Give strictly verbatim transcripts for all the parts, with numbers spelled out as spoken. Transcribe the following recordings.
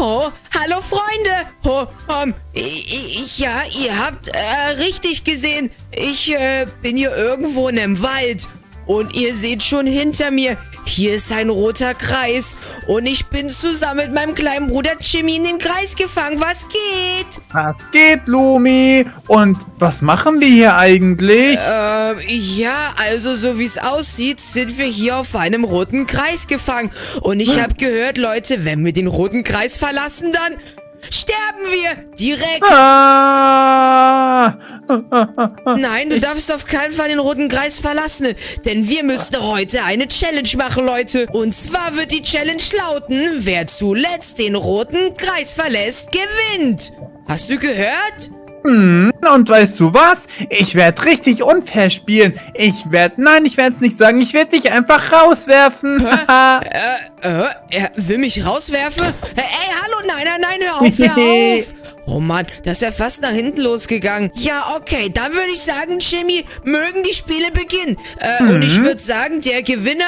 Oh, hallo Freunde. Oh, um, ich, ich, ja, ihr habt äh, richtig gesehen. Ich äh, bin hier irgendwo in einem Wald. Und ihr seht schon hinter mir, hier ist ein roter Kreis. Und ich bin zusammen mit meinem kleinen Bruder Jimmy in den Kreis gefangen. Was geht? Was geht, Lumi? Und was machen wir hier eigentlich? Ähm, ja, also so wie es aussieht, sind wir hier auf einem roten Kreis gefangen. Und ich hm. habe gehört, Leute, wenn wir den roten Kreis verlassen, dann sterben wir direkt. Ah. Nein, du darfst auf keinen Fall den roten Kreis verlassen, denn wir müssen heute eine Challenge machen, Leute. Und zwar wird die Challenge lauten, wer zuletzt den roten Kreis verlässt, gewinnt. Hast du gehört? Hm, und weißt du was? Ich werde richtig unfair spielen. Ich werde, nein, ich werde es nicht sagen. Ich werde dich einfach rauswerfen. äh, äh, er will mich rauswerfen? Äh, ey, hallo, nein, nein, nein, hör auf, hör auf. Oh Mann, das wäre fast nach hinten losgegangen. Ja, okay, dann würde ich sagen, Jimmy, mögen die Spiele beginnen. Äh, mhm. Und ich würde sagen, der Gewinner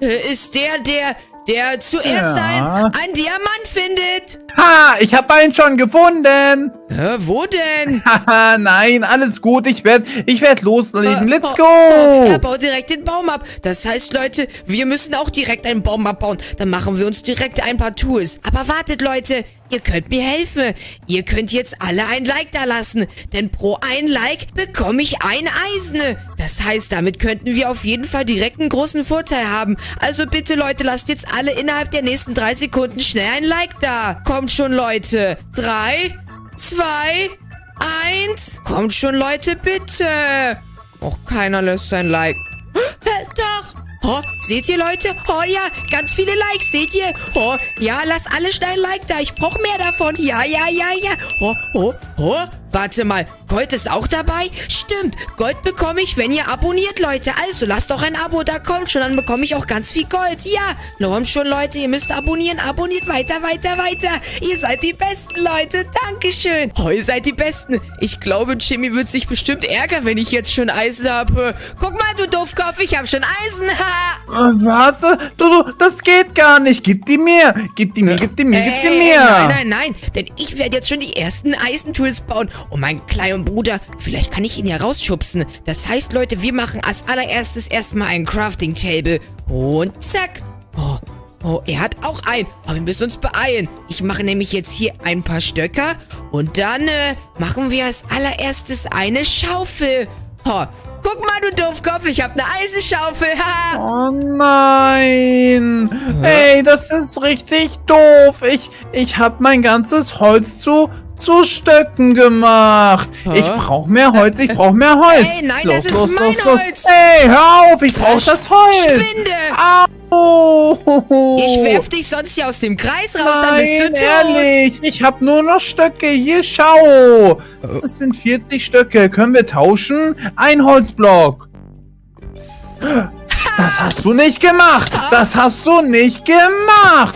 äh, ist der, der... Der zuerst ja. ein Diamant findet. Ha, ich habe einen schon gefunden. Äh, wo denn? Haha, nein, alles gut. Ich werde ich werd loslegen. Äh, Let's oh, go. Er baut direkt den Baum ab. Das heißt, Leute, wir müssen auch direkt einen Baum abbauen. Dann machen wir uns direkt ein paar Tools. Aber wartet, Leute. Ihr könnt mir helfen. Ihr könnt jetzt alle ein Like da lassen. Denn pro ein Like bekomme ich ein Eisen. Das heißt, damit könnten wir auf jeden Fall direkt einen großen Vorteil haben. Also bitte, Leute, lasst jetzt alle innerhalb der nächsten drei Sekunden schnell ein Like da. Kommt schon, Leute. Drei, zwei, eins. Kommt schon, Leute, bitte. Och, keiner lässt ein Like. Doch. Oh, seht ihr, Leute? Oh ja, ganz viele Likes, seht ihr? Oh, ja, lasst alle schnell ein Like da. Ich brauche mehr davon. Ja, ja, ja, ja. Oh, oh, oh. Warte mal, Gold ist auch dabei? Stimmt, Gold bekomme ich, wenn ihr abonniert, Leute. Also, lasst doch ein Abo, da kommt schon, dann bekomme ich auch ganz viel Gold. Ja, kommt schon, Leute, ihr müsst abonnieren, abonniert weiter, weiter, weiter. Ihr seid die Besten, Leute, Dankeschön. Oh, ihr seid die Besten. Ich glaube, Jimmy wird sich bestimmt ärgern, wenn ich jetzt schon Eisen habe. Guck mal, du Doofkopf, ich habe schon Eisen. Was? Du, du, das geht gar nicht. Gib die mir, gib die mir, gib die mir, gib die mir. Nein, nein, nein, denn ich werde jetzt schon die ersten Eisentools bauen. Und mein kleiner Bruder, vielleicht kann ich ihn ja rausschubsen. Das heißt, Leute, wir machen als allererstes erstmal ein Crafting-Table. Und zack. Oh, oh, er hat auch einen. Aber wir müssen uns beeilen. Ich mache nämlich jetzt hier ein paar Stöcker. Und dann äh, machen wir als allererstes eine Schaufel. Oh, guck mal, du Doofkopf, ich habe eine Eisenschaufel. Oh nein. Hm? Ey, das ist richtig doof. Ich, ich habe mein ganzes Holz zu... zu Stöcken gemacht. Huh? Ich brauche mehr Holz, ich brauche mehr Holz. Ey, nein, los, das los, ist los, mein los. Holz. Ey, hör auf, ich brauche das Holz. Schwinde. Au. Ich werf dich sonst hier aus dem Kreis raus, nein, dann bist du tot. Ehrlich, ich habe nur noch Stöcke. Hier, schau. Das sind vierzig Stöcke. Können wir tauschen? Ein Holzblock. Das hast du nicht gemacht. Das hast du nicht gemacht.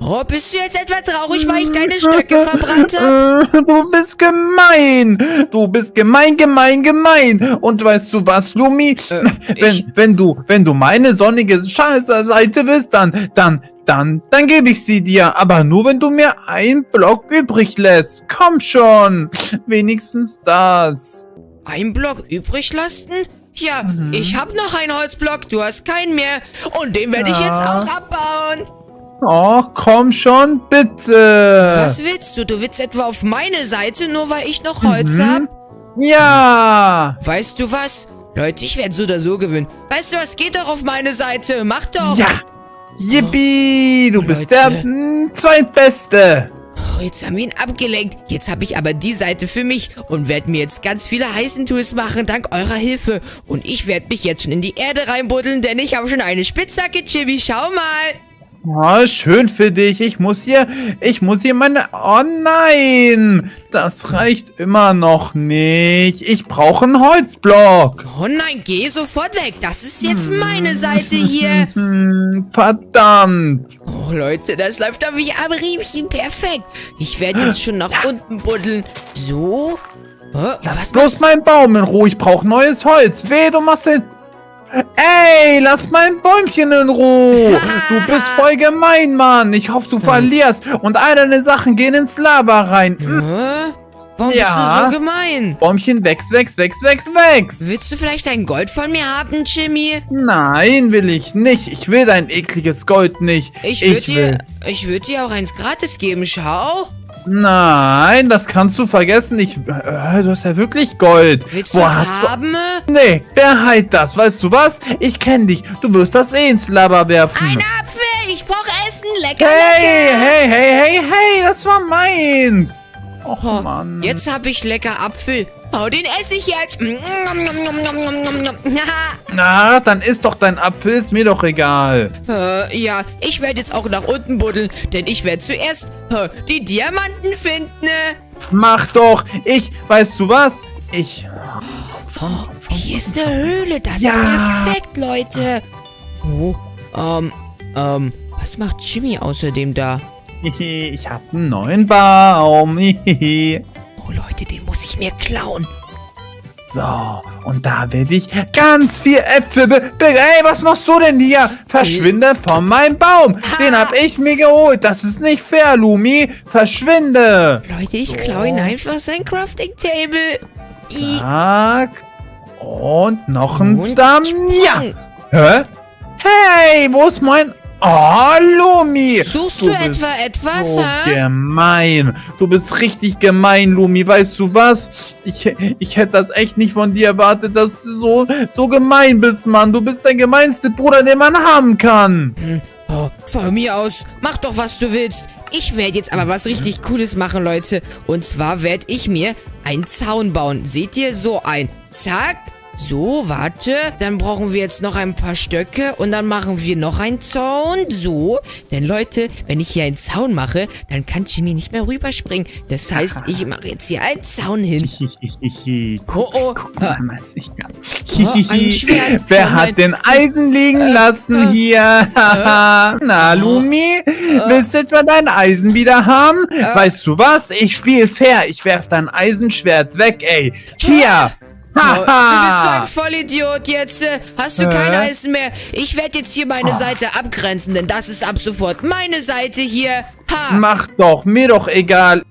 Oh, bist du jetzt etwa traurig, weil ich deine Stöcke verbrannt habe? Du bist gemein. Du bist gemein, gemein, gemein. Und weißt du was, Lumi? Äh, wenn, wenn du, wenn du meine sonnige Seite bist, dann, dann, dann, dann gebe ich sie dir. Aber nur, wenn du mir einen Block übrig lässt. Komm schon. Wenigstens das. Ein Block übrig lassen? Ja, mhm. ich habe noch einen Holzblock. Du hast keinen mehr. Und den werde ja. ich jetzt auch abbauen. Oh, komm schon, bitte. Was willst du? Du willst etwa auf meine Seite, nur weil ich noch Holz mhm. habe? Ja. Weißt du was? Leute, ich werde so oder so gewinnen. Weißt du was? Geht doch auf meine Seite. Mach doch. Ja. Yippie, du Leute. bist der mh, Zweitbeste. Oh, jetzt haben wir ihn abgelenkt. Jetzt habe ich aber die Seite für mich und werde mir jetzt ganz viele Eisentools machen, dank eurer Hilfe. Und ich werde mich jetzt schon in die Erde reinbuddeln, denn ich habe schon eine Spitzhacke, Chibi. Schau mal. Oh, schön für dich. Ich muss hier, ich muss hier meine... Oh nein, das reicht immer noch nicht. Ich brauche einen Holzblock. Oh nein, geh sofort weg. Das ist jetzt meine Seite hier. Verdammt. Oh Leute, das läuft auf mich am Riemchen. Perfekt. Ich werde jetzt schon nach ja. unten buddeln. So. Oh, lass bloß meinen Baum in Ruhe. Ich brauche neues Holz. Weh, du machst den... Ey, lass mein Bäumchen in Ruhe. Du bist voll gemein, Mann. Ich hoffe, du verlierst. Und all deine Sachen gehen ins Lava rein. Hm. Warum ja. bist du so gemein? Bäumchen wächst, wächst, wächst, wächst, wächst. Willst du vielleicht dein Gold von mir haben, Jimmy? Nein, will ich nicht. Ich will dein ekliges Gold nicht. Ich, ich würde dir, ich würd dir auch eins gratis geben, schau. Nein, das kannst du vergessen. Ich, äh, du hast ja wirklich Gold. Willst du das haben? Nee, behalt das. Weißt du was? Ich kenne dich. Du wirst das eh ins Lava werfen. Ein Apfel! Ich brauche Essen. Lecker, hey, lecker. Hey, hey, hey, hey. Das war meins. Och, oh, Mann. Jetzt habe ich lecker Apfel. Oh, den esse ich jetzt. Na, dann isst doch dein Apfel, ist mir doch egal. Äh, ja, ich werde jetzt auch nach unten buddeln, denn ich werde zuerst äh, die Diamanten finden. Mach doch, ich, weißt du was? Ich... Komm, komm, komm, komm, hier ist eine Höhle, das ja. ist perfekt, Leute. Oh, ähm, ähm, was macht Jimmy außerdem da? Ich habe einen neuen Baum. Oh, Leute, den muss ich mir klauen. So, und da werde ich ganz viel Äpfel... Be be Ey, was machst du denn hier? Verschwinde von meinem Baum. Den habe ich mir geholt. Das ist nicht fair, Lumi. Verschwinde. Leute, ich so. klaue ihn einfach sein Crafting Table. Zack. Und noch ein Stamm. Ja. Hä? Hey, wo ist mein... Oh, Lumi! Suchst du, du etwa etwas, so hä? gemein. Du bist richtig gemein, Lumi. Weißt du was? Ich, ich hätte das echt nicht von dir erwartet, dass du so, so gemein bist, Mann. Du bist der gemeinste Bruder, den man haben kann. Hm. Oh, von mir aus. Mach doch, was du willst. Ich werde jetzt aber was richtig Cooles machen, Leute. Und zwar werde ich mir einen Zaun bauen. Seht ihr? So ein. Zack. So, warte. Dann brauchen wir jetzt noch ein paar Stöcke und dann machen wir noch einen Zaun. So. Denn Leute, wenn ich hier einen Zaun mache, dann kann Jimmy nicht mehr rüberspringen. Das heißt, ich mache jetzt hier einen Zaun hin. Oh, oh. Guck mal, was ich kann. Oh, ein Schwert. Wer hat den Eisen liegen äh, lassen äh, hier? Äh, Na, Lumi, äh, willst du etwa dein Eisen wieder haben? Äh, weißt du was? Ich spiele fair. Ich werf dein Eisenschwert weg, ey. Hier. Äh, Du bist so ein Vollidiot jetzt. Äh, hast du äh? kein Eisen mehr. Ich werde jetzt hier meine oh. Seite abgrenzen, denn das ist ab sofort meine Seite hier. Ha. Mach doch, mir doch egal.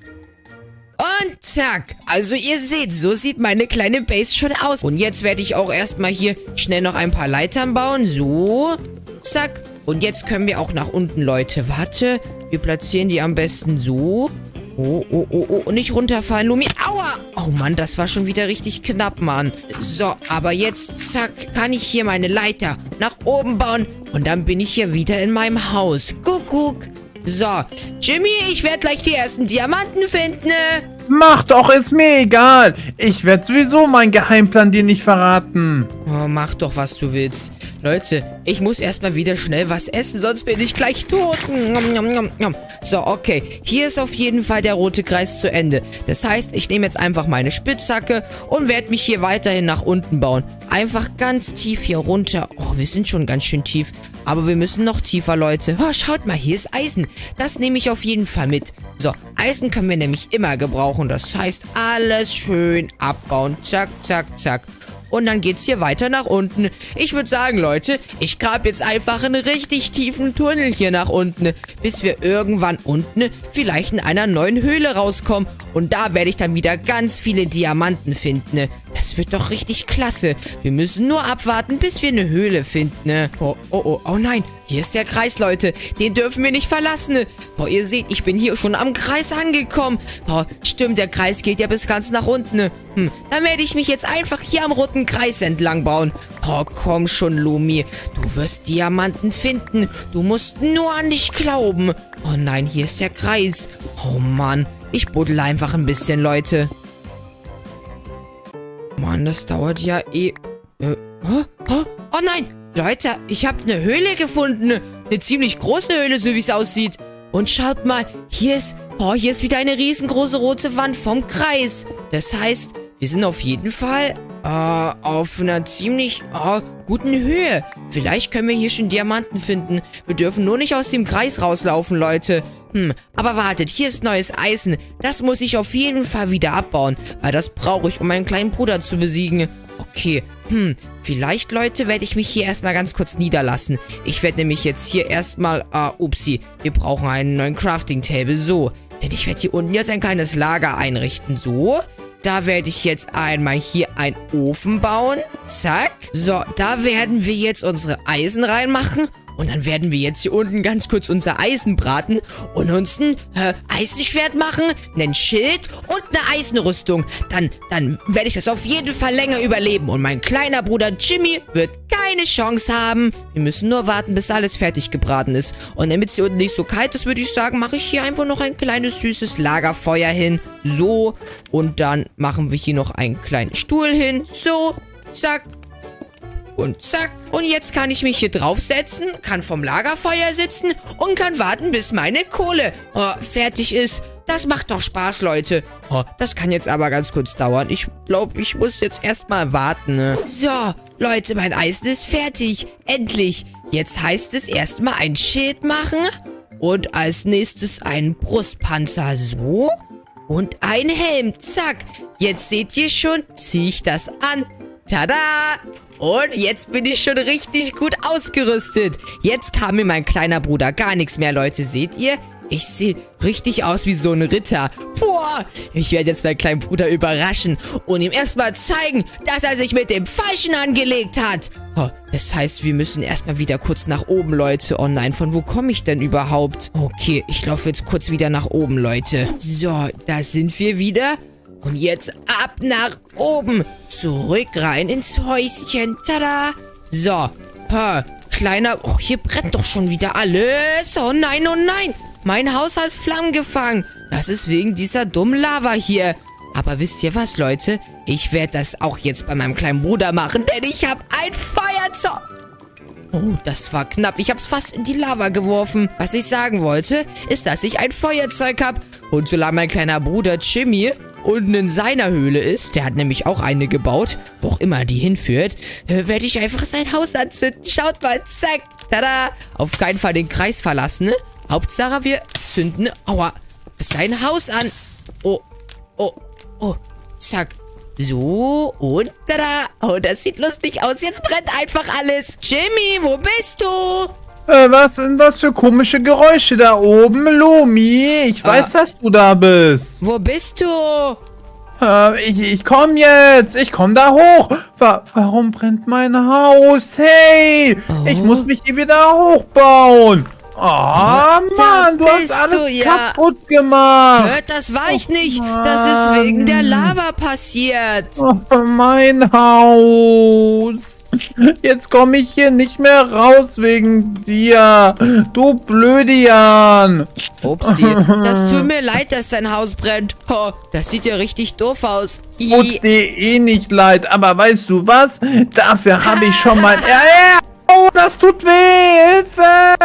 Und zack. Also ihr seht, so sieht meine kleine Base schon aus. Und jetzt werde ich auch erstmal hier schnell noch ein paar Leitern bauen. So, zack. Und jetzt können wir auch nach unten, Leute. Warte, wir platzieren die am besten so. Oh, oh, oh, oh, nicht runterfallen, Lumi. Aua! Oh Mann, das war schon wieder richtig knapp, Mann. So, aber jetzt, zack, kann ich hier meine Leiter nach oben bauen. Und dann bin ich hier wieder in meinem Haus. Kuckuck. So, Jimmy, ich werde gleich die ersten Diamanten finden. Mach doch, ist mir egal. Ich werde sowieso meinen Geheimplan dir nicht verraten. Oh, mach doch, was du willst. Leute, ich muss erstmal wieder schnell was essen, sonst bin ich gleich tot. So, okay. Hier ist auf jeden Fall der rote Kreis zu Ende. Das heißt, ich nehme jetzt einfach meine Spitzhacke und werde mich hier weiterhin nach unten bauen. Einfach ganz tief hier runter. Oh, wir sind schon ganz schön tief. Aber wir müssen noch tiefer, Leute. Oh, schaut mal, hier ist Eisen. Das nehme ich auf jeden Fall mit. So, Eisen können wir nämlich immer gebrauchen. Das heißt, alles schön abbauen. Zack, zack, zack. Und dann geht's hier weiter nach unten. Ich würde sagen, Leute, ich grab jetzt einfach einen richtig tiefen Tunnel hier nach unten, bis wir irgendwann unten vielleicht in einer neuen Höhle rauskommen. Und da werde ich dann wieder ganz viele Diamanten finden. Das wird doch richtig klasse. Wir müssen nur abwarten, bis wir eine Höhle finden. Oh, oh, oh, oh nein. Hier ist der Kreis, Leute. Den dürfen wir nicht verlassen. Boah, ihr seht, ich bin hier schon am Kreis angekommen. Boah, stimmt, der Kreis geht ja bis ganz nach unten. Hm, dann werde ich mich jetzt einfach hier am roten Kreis entlang bauen. Oh, komm schon, Lumi. Du wirst Diamanten finden. Du musst nur an dich glauben. Oh nein, hier ist der Kreis. Oh Mann, ich buddel einfach ein bisschen, Leute. Mann, das dauert ja eh... Äh, oh, oh, oh nein! Leute, ich habe eine Höhle gefunden. Eine ziemlich große Höhle, so wie es aussieht. Und schaut mal, hier ist... Oh, hier ist wieder eine riesengroße rote Wand vom Kreis. Das heißt, wir sind auf jeden Fall äh, auf einer ziemlich äh, guten Höhe. Vielleicht können wir hier schon Diamanten finden. Wir dürfen nur nicht aus dem Kreis rauslaufen, Leute. Hm, aber wartet, hier ist neues Eisen. Das muss ich auf jeden Fall wieder abbauen, weil das brauche ich, um meinen kleinen Bruder zu besiegen. Okay, hm, vielleicht, Leute, werde ich mich hier erstmal ganz kurz niederlassen. Ich werde nämlich jetzt hier erstmal, ah, upsi, wir brauchen einen neuen Crafting-Table, so. Denn ich werde hier unten jetzt ein kleines Lager einrichten, so. Da werde ich jetzt einmal hier einen Ofen bauen, zack. So, da werden wir jetzt unsere Eisen reinmachen. Und dann werden wir jetzt hier unten ganz kurz unser Eisen braten und uns ein äh, Eisenschwert machen, ein Schild und eine Eisenrüstung. Dann, dann werde ich das auf jeden Fall länger überleben und mein kleiner Bruder Jimmy wird keine Chance haben. Wir müssen nur warten, bis alles fertig gebraten ist. Und damit es hier unten nicht so kalt ist, würde ich sagen, mache ich hier einfach noch ein kleines süßes Lagerfeuer hin. So, und dann machen wir hier noch einen kleinen Stuhl hin. So, zack. Und zack. Und jetzt kann ich mich hier draufsetzen, kann vom Lagerfeuer sitzen und kann warten, bis meine Kohle oh, fertig ist. Das macht doch Spaß, Leute. Oh, das kann jetzt aber ganz kurz dauern. Ich glaube, ich muss jetzt erstmal warten. Ne? So, Leute, mein Eisen ist fertig. Endlich. Jetzt heißt es erstmal ein Schild machen und als nächstes einen Brustpanzer. So. Und ein Helm. Zack. Jetzt seht ihr schon, ziehe ich das an. Tada. Und jetzt bin ich schon richtig gut ausgerüstet. Jetzt kam mir mein kleiner Bruder gar nichts mehr, Leute. Seht ihr? Ich sehe richtig aus wie so ein Ritter. Boah! Ich werde jetzt meinen kleinen Bruder überraschen und ihm erstmal zeigen, dass er sich mit dem Falschen angelegt hat. Oh, das heißt, wir müssen erstmal wieder kurz nach oben, Leute. Oh nein, von wo komme ich denn überhaupt? Okay, ich laufe jetzt kurz wieder nach oben, Leute. So, da sind wir wieder. Und jetzt ab nach oben. Zurück rein ins Häuschen. Tada. So. Ha, kleiner. Oh, hier brennt doch schon wieder alles. Oh nein, oh nein. Mein Haus hat Flammen gefangen. Das ist wegen dieser dummen Lava hier. Aber wisst ihr was, Leute? Ich werde das auch jetzt bei meinem kleinen Bruder machen, denn ich habe ein Feuerzeug. Oh, das war knapp. Ich habe es fast in die Lava geworfen. Was ich sagen wollte, ist, dass ich ein Feuerzeug habe. Und solange mein kleiner Bruder Jimmy unten in seiner Höhle ist, der hat nämlich auch eine gebaut, wo auch immer die hinführt, äh, werde ich einfach sein Haus anzünden. Schaut mal, zack, tada. Auf keinen Fall den Kreis verlassen, ne? Hauptsache, wir zünden, aua, sein Haus an. Oh, oh, oh, zack. So, und tada. Oh, das sieht lustig aus. Jetzt brennt einfach alles. Jimmy, wo bist du? Äh, was sind das für komische Geräusche da oben, Lumi? Ich weiß, ah. dass du da bist. Wo bist du? Äh, ich, ich komm jetzt. Ich komm da hoch. Wa warum brennt mein Haus? Hey, oh. ich muss mich hier wieder hochbauen. Oh, da Mann, du hast alles du, ja. kaputt gemacht. Hört, das war ich oh, nicht. Mann. Das ist wegen der Lava passiert. Oh, mein Haus. Jetzt komme ich hier nicht mehr raus wegen dir. Du Blödian. Upsi, das tut mir leid, dass dein Haus brennt. Oh, das sieht ja richtig doof aus. Tut dir eh nicht leid, aber weißt du was? Dafür habe ich schon mal... Oh, das tut weh. Hilfe.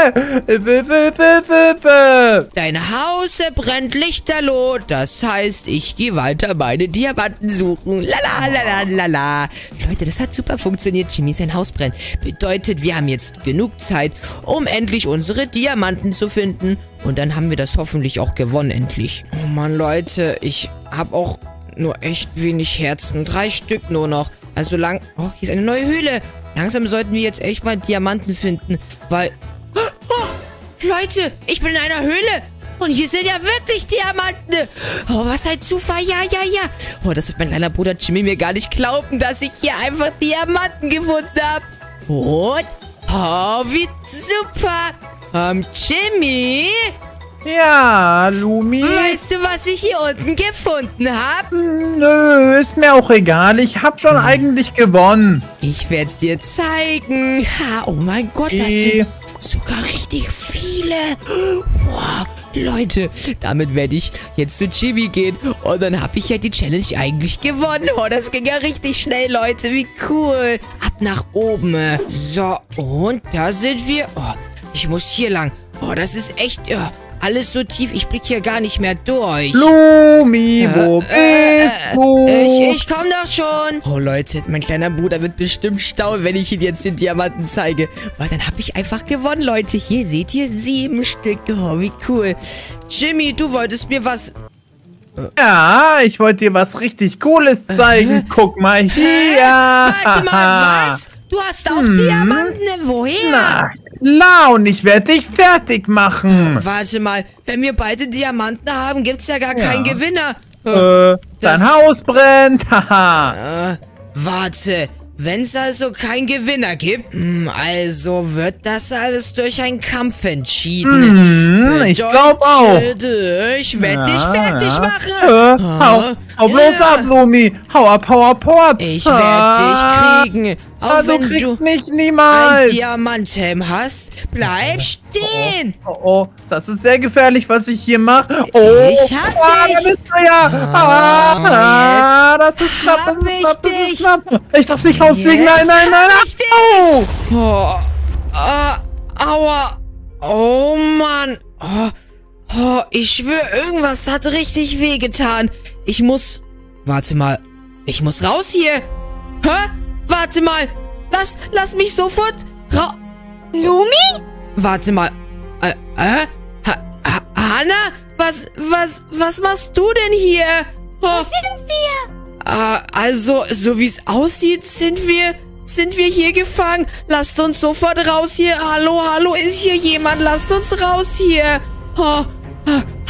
Hilfe, Hilfe, Hilfe, Hilfe. Dein Haus brennt lichterloh. Das heißt, ich gehe weiter meine Diamanten suchen. Lala, lala, lala. Leute, das hat super funktioniert. Jimmy, sein Haus brennt. Bedeutet, wir haben jetzt genug Zeit, um endlich unsere Diamanten zu finden. Und dann haben wir das hoffentlich auch gewonnen, endlich. Oh Mann, Leute, ich habe auch nur echt wenig Herzen. Drei Stück nur noch. Also lang... Oh, hier ist eine neue Höhle. Langsam sollten wir jetzt echt mal Diamanten finden, weil... Oh, oh, Leute, ich bin in einer Höhle und hier sind ja wirklich Diamanten. Oh, was ein Zufall. Ja, ja, ja. Oh, das wird mein kleiner Bruder Jimmy mir gar nicht glauben, dass ich hier einfach Diamanten gefunden habe. Und? Oh, wie super. Ähm, Jimmy? Ja, Lumi? Weißt du, was ich hier unten gefunden habe? Nö, ist mir auch egal. Ich hab schon hm. eigentlich gewonnen. Ich werd's dir zeigen. Ha, oh mein Gott, das e sind sogar richtig viele. Wow, Leute, damit werde ich jetzt zu Jimmy gehen. Und dann habe ich ja die Challenge eigentlich gewonnen. Oh, das ging ja richtig schnell, Leute. Wie cool. Ab nach oben. So, und da sind wir. Oh, ich muss hier lang. Oh, das ist echt... Oh. Alles so tief, ich blicke hier gar nicht mehr durch. Lumi, wo äh, bist äh, du? Ich, ich komme doch schon. Oh Leute, mein kleiner Bruder wird bestimmt staunen, wenn ich ihn jetzt den Diamanten zeige. Weil dann habe ich einfach gewonnen, Leute. Hier seht ihr sieben Stück. Oh, wie cool. Jimmy, du wolltest mir was... Ja, ich wollte dir was richtig Cooles zeigen. Guck mal hier. Warte mal, was? Du hast auch hm. Diamanten? Woher? Na klar, und ich werde dich fertig machen. Warte mal, wenn wir beide Diamanten haben, gibt's ja gar ja. keinen Gewinner. Äh, das... Dein Haus brennt. Haha. äh, warte, wenn es also keinen Gewinner gibt, also wird das alles durch einen Kampf entschieden. Mm, ich glaube auch. Ich werde ja, dich fertig ja. machen. Äh, hau, hau bloß ja. ab, Lumi. Hau ab, hau ab, hau ab. Ich werde ah. dich kriegen. Auch ah, wenn du kriegst du mich niemals. Ein Diamanthelm hast, bleib stehen. Oh, oh, oh, das ist sehr gefährlich, was ich hier mache. Oh, ich hab ah, dich. Da bist du ja. Ah, oh, ah, das ist knapp, das ist knapp, das ist knapp. Ich darf nicht rauslegen, nein, nein, nein. nein. Oh. Oh, oh, aua. Oh, Mann. Oh, oh, ich schwöre, irgendwas hat richtig wehgetan. Ich muss... Warte mal. Ich muss raus hier. Hä? Warte mal. Lass, lass mich sofort ra... Lumi? Warte mal. Äh, äh? Ha, ha, Hanna? Was, was, was machst du denn hier? Oh. Was sind wir? Äh, also, so wie es aussieht, sind wir, sind wir hier gefangen. Lasst uns sofort raus hier. Hallo, hallo, ist hier jemand? Lasst uns raus hier. Oh.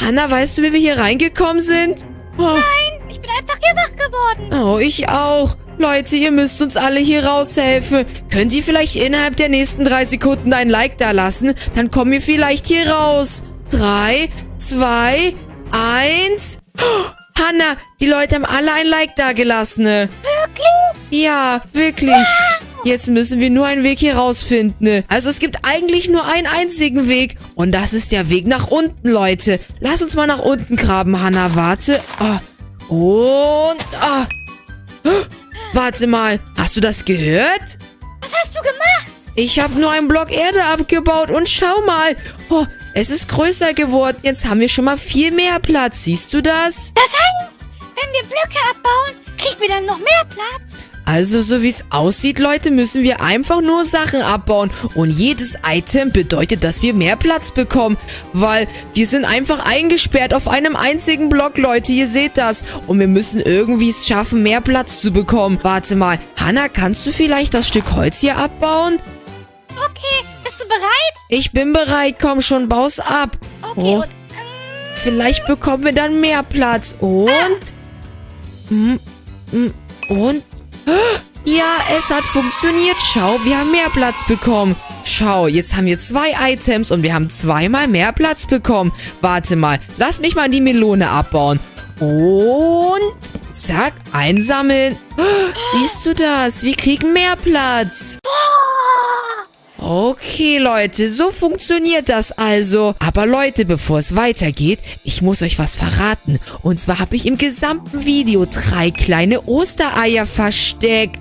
Hanna, weißt du, wie wir hier reingekommen sind? Oh. Nein, ich bin einfach hier wach geworden. Oh, ich auch. Leute, ihr müsst uns alle hier raushelfen. Könnt ihr vielleicht innerhalb der nächsten drei Sekunden ein Like da lassen? Dann kommen wir vielleicht hier raus. Drei, zwei, eins. Oh, Hanna, die Leute haben alle ein Like da gelassen. Wirklich? Ja, wirklich. Ja. Jetzt müssen wir nur einen Weg hier rausfinden. Also es gibt eigentlich nur einen einzigen Weg. Und das ist der Weg nach unten, Leute. Lass uns mal nach unten graben, Hanna. Warte. Oh. Und... Oh. Oh. Warte mal, hast du das gehört? Was hast du gemacht? Ich habe nur einen Block Erde abgebaut und schau mal. Oh, es ist größer geworden. Jetzt haben wir schon mal viel mehr Platz. Siehst du das? Das heißt, wenn wir Blöcke abbauen, kriegen wir dann noch mehr Platz? Also, so wie es aussieht, Leute, müssen wir einfach nur Sachen abbauen. Und jedes Item bedeutet, dass wir mehr Platz bekommen. Weil wir sind einfach eingesperrt auf einem einzigen Block, Leute. Ihr seht das. Und wir müssen irgendwie es schaffen, mehr Platz zu bekommen. Warte mal. Hanna, kannst du vielleicht das Stück Holz hier abbauen? Okay, bist du bereit? Ich bin bereit. Komm schon, bau's ab. Okay, oh. und... Ähm, vielleicht bekommen wir dann mehr Platz. Und... Ah. Hm, hm, und... Ja, es hat funktioniert. Schau, wir haben mehr Platz bekommen. Schau, jetzt haben wir zwei Items und wir haben zweimal mehr Platz bekommen. Warte mal, lass mich mal die Melone abbauen. Und zack, einsammeln. Siehst du das? Wir kriegen mehr Platz. Okay, Leute, so funktioniert das also. Aber Leute, bevor es weitergeht, ich muss euch was verraten. Und zwar habe ich im gesamten Video drei kleine Ostereier versteckt.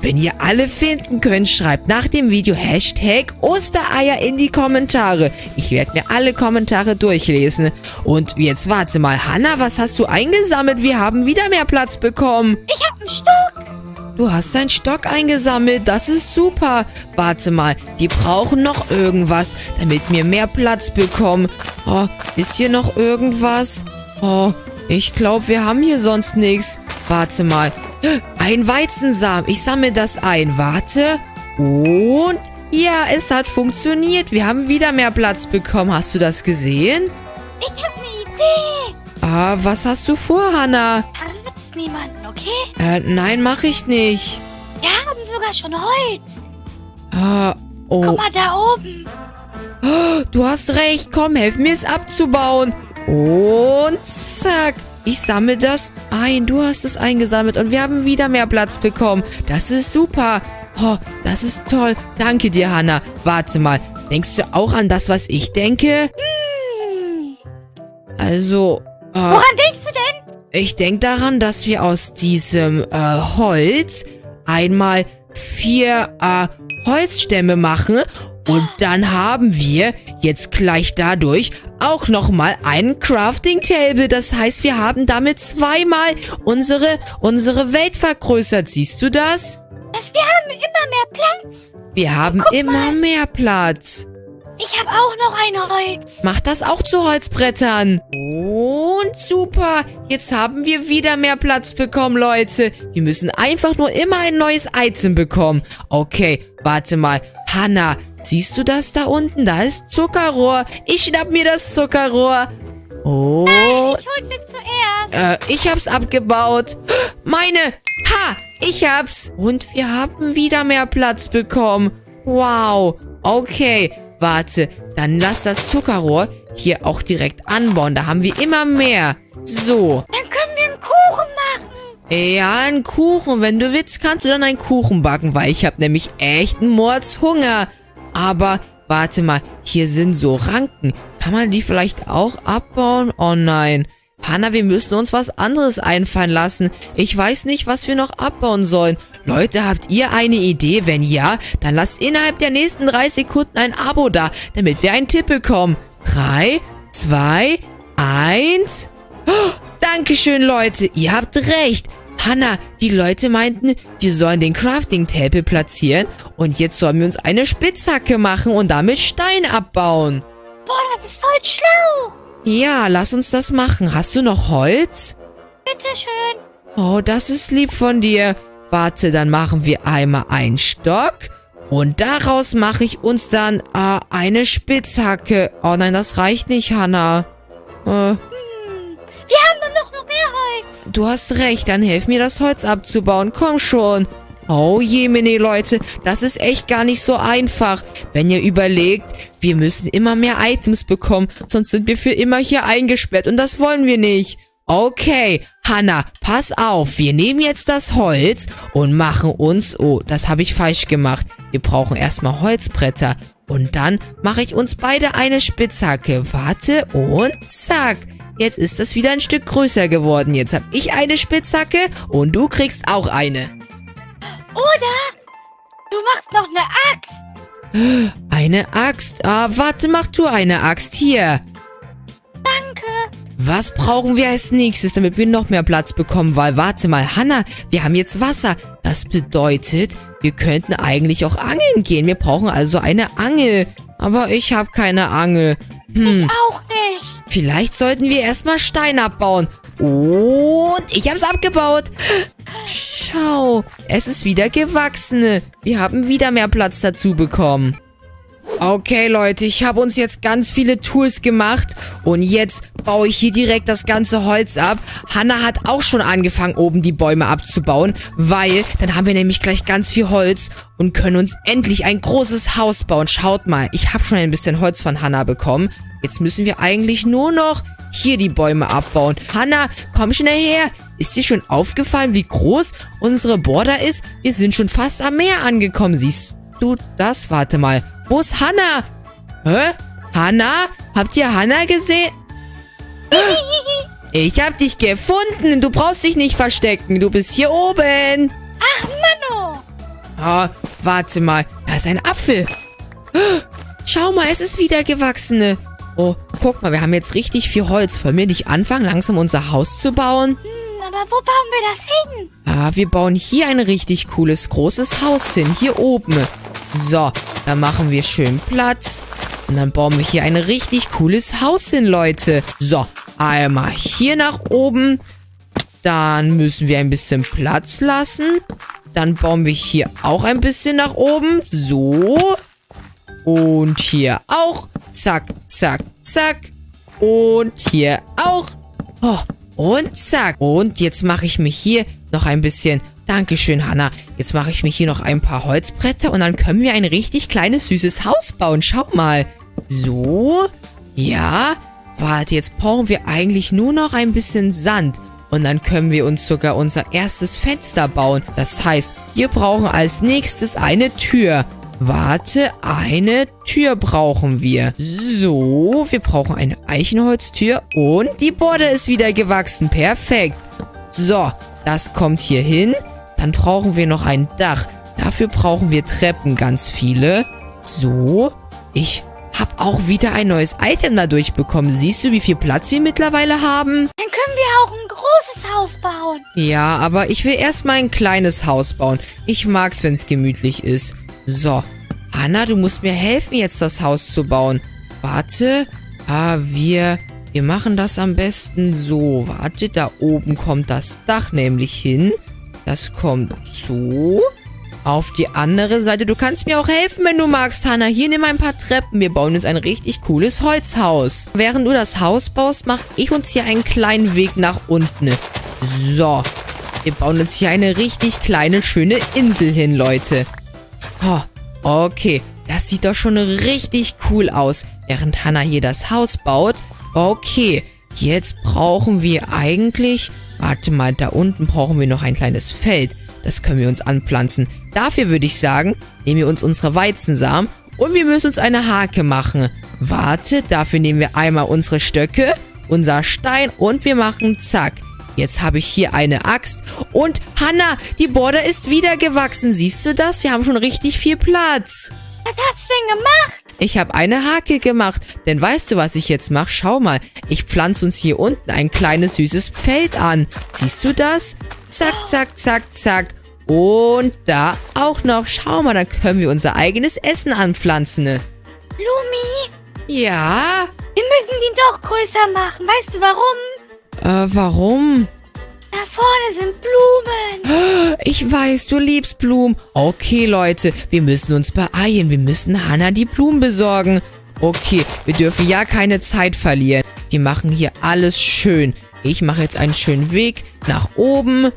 Wenn ihr alle finden könnt, schreibt nach dem Video Hashtag Ostereier in die Kommentare. Ich werde mir alle Kommentare durchlesen. Und jetzt warte mal, Hanna, was hast du eingesammelt? Wir haben wieder mehr Platz bekommen. Ich habe einen Stock. Du hast deinen Stock eingesammelt. Das ist super. Warte mal. Wir brauchen noch irgendwas, damit wir mehr Platz bekommen. Oh, ist hier noch irgendwas? Oh, ich glaube, wir haben hier sonst nichts. Warte mal. Ein Weizensamen. Ich sammle das ein. Warte. Und ja, es hat funktioniert. Wir haben wieder mehr Platz bekommen. Hast du das gesehen? Ich habe eine Idee. Ah, was hast du vor, Hanna? Niemanden, okay? Äh, nein, mache ich nicht. Wir haben sogar schon Holz. Ah, oh. Guck mal da oben. Oh, du hast recht. Komm, helf mir es abzubauen. Und zack. Ich sammle das ein. Du hast es eingesammelt und wir haben wieder mehr Platz bekommen. Das ist super. Oh, das ist toll. Danke dir, Hanna. Warte mal. Denkst du auch an das, was ich denke? Hm. Also... Äh, woran denkst du denn? Ich denke daran, dass wir aus diesem äh, Holz einmal vier äh, Holzstämme machen. Und dann haben wir jetzt gleich dadurch auch nochmal einen Crafting-Table. Das heißt, wir haben damit zweimal unsere, unsere Welt vergrößert. Siehst du das? Wir haben immer mehr Platz. Wir haben immer mehr Platz. Ich habe auch noch ein Holz. Mach das auch zu Holzbrettern. Und super. Jetzt haben wir wieder mehr Platz bekommen, Leute. Wir müssen einfach nur immer ein neues Item bekommen. Okay, warte mal. Hanna, siehst du das da unten? Da ist Zuckerrohr. Ich schnapp mir das Zuckerrohr. Oh. Nein, ich hol's mir zuerst. Äh, ich hab's abgebaut. Meine. Ha, ich hab's. Und wir haben wieder mehr Platz bekommen. Wow. Okay. Warte, dann lass das Zuckerrohr hier auch direkt anbauen. Da haben wir immer mehr. So. Dann können wir einen Kuchen machen. Ja, einen Kuchen. Wenn du willst, kannst du dann einen Kuchen backen, weil ich habe nämlich echt einen Mordshunger. Aber warte mal, hier sind so Ranken. Kann man die vielleicht auch abbauen? Oh nein. Hanna, wir müssen uns was anderes einfallen lassen. Ich weiß nicht, was wir noch abbauen sollen. Leute, habt ihr eine Idee? Wenn ja, dann lasst innerhalb der nächsten drei Sekunden ein Abo da, damit wir einen Tipp bekommen. drei, zwei, eins. Oh, Dankeschön, Leute. Ihr habt recht. Hanna, die Leute meinten, wir sollen den Crafting-Table platzieren. Und jetzt sollen wir uns eine Spitzhacke machen und damit Stein abbauen. Boah, das ist voll schlau. Ja, lass uns das machen. Hast du noch Holz? Bitteschön. Oh, das ist lieb von dir. Warte, dann machen wir einmal einen Stock und daraus mache ich uns dann äh, eine Spitzhacke. Oh nein, das reicht nicht, Hanna. Äh, hm, wir haben dann noch, noch mehr Holz. Du hast recht, dann helf mir das Holz abzubauen. Komm schon. Oh je, Mini, Leute, das ist echt gar nicht so einfach. Wenn ihr überlegt, wir müssen immer mehr Items bekommen, sonst sind wir für immer hier eingesperrt und das wollen wir nicht. Okay, Hanna, pass auf. Wir nehmen jetzt das Holz und machen uns... Oh, das habe ich falsch gemacht. Wir brauchen erstmal Holzbretter. Und dann mache ich uns beide eine Spitzhacke. Warte und zack. Jetzt ist das wieder ein Stück größer geworden. Jetzt habe ich eine Spitzhacke und du kriegst auch eine. Oder du machst noch eine Axt. Eine Axt? Ah, warte, mach du eine Axt. Hier. Was brauchen wir als nächstes, damit wir noch mehr Platz bekommen? Weil, warte mal, Hanna, wir haben jetzt Wasser. Das bedeutet, wir könnten eigentlich auch angeln gehen. Wir brauchen also eine Angel. Aber ich habe keine Angel. Hm. Ich auch nicht. Vielleicht sollten wir erstmal Stein abbauen. Und ich habe es abgebaut. Schau, es ist wieder gewachsen. Wir haben wieder mehr Platz dazu bekommen. Okay, Leute, ich habe uns jetzt ganz viele Tools gemacht und jetzt baue ich hier direkt das ganze Holz ab. Hanna hat auch schon angefangen, oben die Bäume abzubauen, weil dann haben wir nämlich gleich ganz viel Holz und können uns endlich ein großes Haus bauen. Schaut mal, ich habe schon ein bisschen Holz von Hanna bekommen. Jetzt müssen wir eigentlich nur noch hier die Bäume abbauen. Hanna, komm schnell her. Ist dir schon aufgefallen, wie groß unsere Border ist? Wir sind schon fast am Meer angekommen. Siehst du das? Warte mal. Wo ist Hanna? Hä? Hanna? Habt ihr Hanna gesehen? Ich hab dich gefunden. Du brauchst dich nicht verstecken. Du bist hier oben. Ach, Mano. Oh, warte mal. Da ist ein Apfel. Schau mal, es ist wieder gewachsene. Oh, guck mal, wir haben jetzt richtig viel Holz. Wollen wir nicht anfangen, langsam unser Haus zu bauen? Hm, aber wo bauen wir das hin? Ah, wir bauen hier ein richtig cooles, großes Haus hin. Hier oben. So, dann machen wir schön Platz. Und dann bauen wir hier ein richtig cooles Haus hin, Leute. So, einmal hier nach oben. Dann müssen wir ein bisschen Platz lassen. Dann bauen wir hier auch ein bisschen nach oben. So. Und hier auch. Zack, zack, zack. Und hier auch. Oh, und zack. Und jetzt mache ich mir hier noch ein bisschen... Dankeschön, Hanna. Jetzt mache ich mich hier noch ein paar Holzbretter und dann können wir ein richtig kleines, süßes Haus bauen. Schau mal. So. Ja. Warte, jetzt brauchen wir eigentlich nur noch ein bisschen Sand. Und dann können wir uns sogar unser erstes Fenster bauen. Das heißt, wir brauchen als nächstes eine Tür. Warte, eine Tür brauchen wir. So, wir brauchen eine Eichenholztür. Und die Border ist wieder gewachsen. Perfekt. So, das kommt hier hin. Dann brauchen wir noch ein Dach. Dafür brauchen wir Treppen, ganz viele. So. Ich habe auch wieder ein neues Item dadurch bekommen. Siehst du, wie viel Platz wir mittlerweile haben? Dann können wir auch ein großes Haus bauen. Ja, aber ich will erstmal ein kleines Haus bauen. Ich mag's, wenn's gemütlich ist. So. Anna, du musst mir helfen, jetzt das Haus zu bauen. Warte. Ah, wir... Wir machen das am besten so. Warte, da oben kommt das Dach nämlich hin. Das kommt so. Auf die andere Seite. Du kannst mir auch helfen, wenn du magst, Hannah. Hier, nimm ein paar Treppen. Wir bauen uns ein richtig cooles Holzhaus. Während du das Haus baust, mache ich uns hier einen kleinen Weg nach unten. So. Wir bauen uns hier eine richtig kleine, schöne Insel hin, Leute. Oh, okay. Das sieht doch schon richtig cool aus. Während Hannah hier das Haus baut... Okay, jetzt brauchen wir eigentlich... Warte mal, da unten brauchen wir noch ein kleines Feld. Das können wir uns anpflanzen. Dafür würde ich sagen, nehmen wir uns unsere Weizensamen und wir müssen uns eine Hake machen. Warte, dafür nehmen wir einmal unsere Stöcke, unser Stein und wir machen zack. Jetzt habe ich hier eine Axt und Hannah, die Border ist wieder gewachsen. Siehst du das? Wir haben schon richtig viel Platz. Was hast du denn gemacht? Ich habe eine Hake gemacht. Denn weißt du, was ich jetzt mache? Schau mal. Ich pflanze uns hier unten ein kleines, süßes Feld an. Siehst du das? Zack, zack, zack, zack. Und da auch noch. Schau mal, dann können wir unser eigenes Essen anpflanzen. Lumi? Ja? Wir müssen die doch größer machen. Weißt du, warum? Äh, warum? Da vorne sind Blumen. Ich weiß, du liebst Blumen. Okay, Leute, wir müssen uns beeilen. Wir müssen Hannah die Blumen besorgen. Okay, wir dürfen ja keine Zeit verlieren. Wir machen hier alles schön. Ich mache jetzt einen schönen Weg nach oben.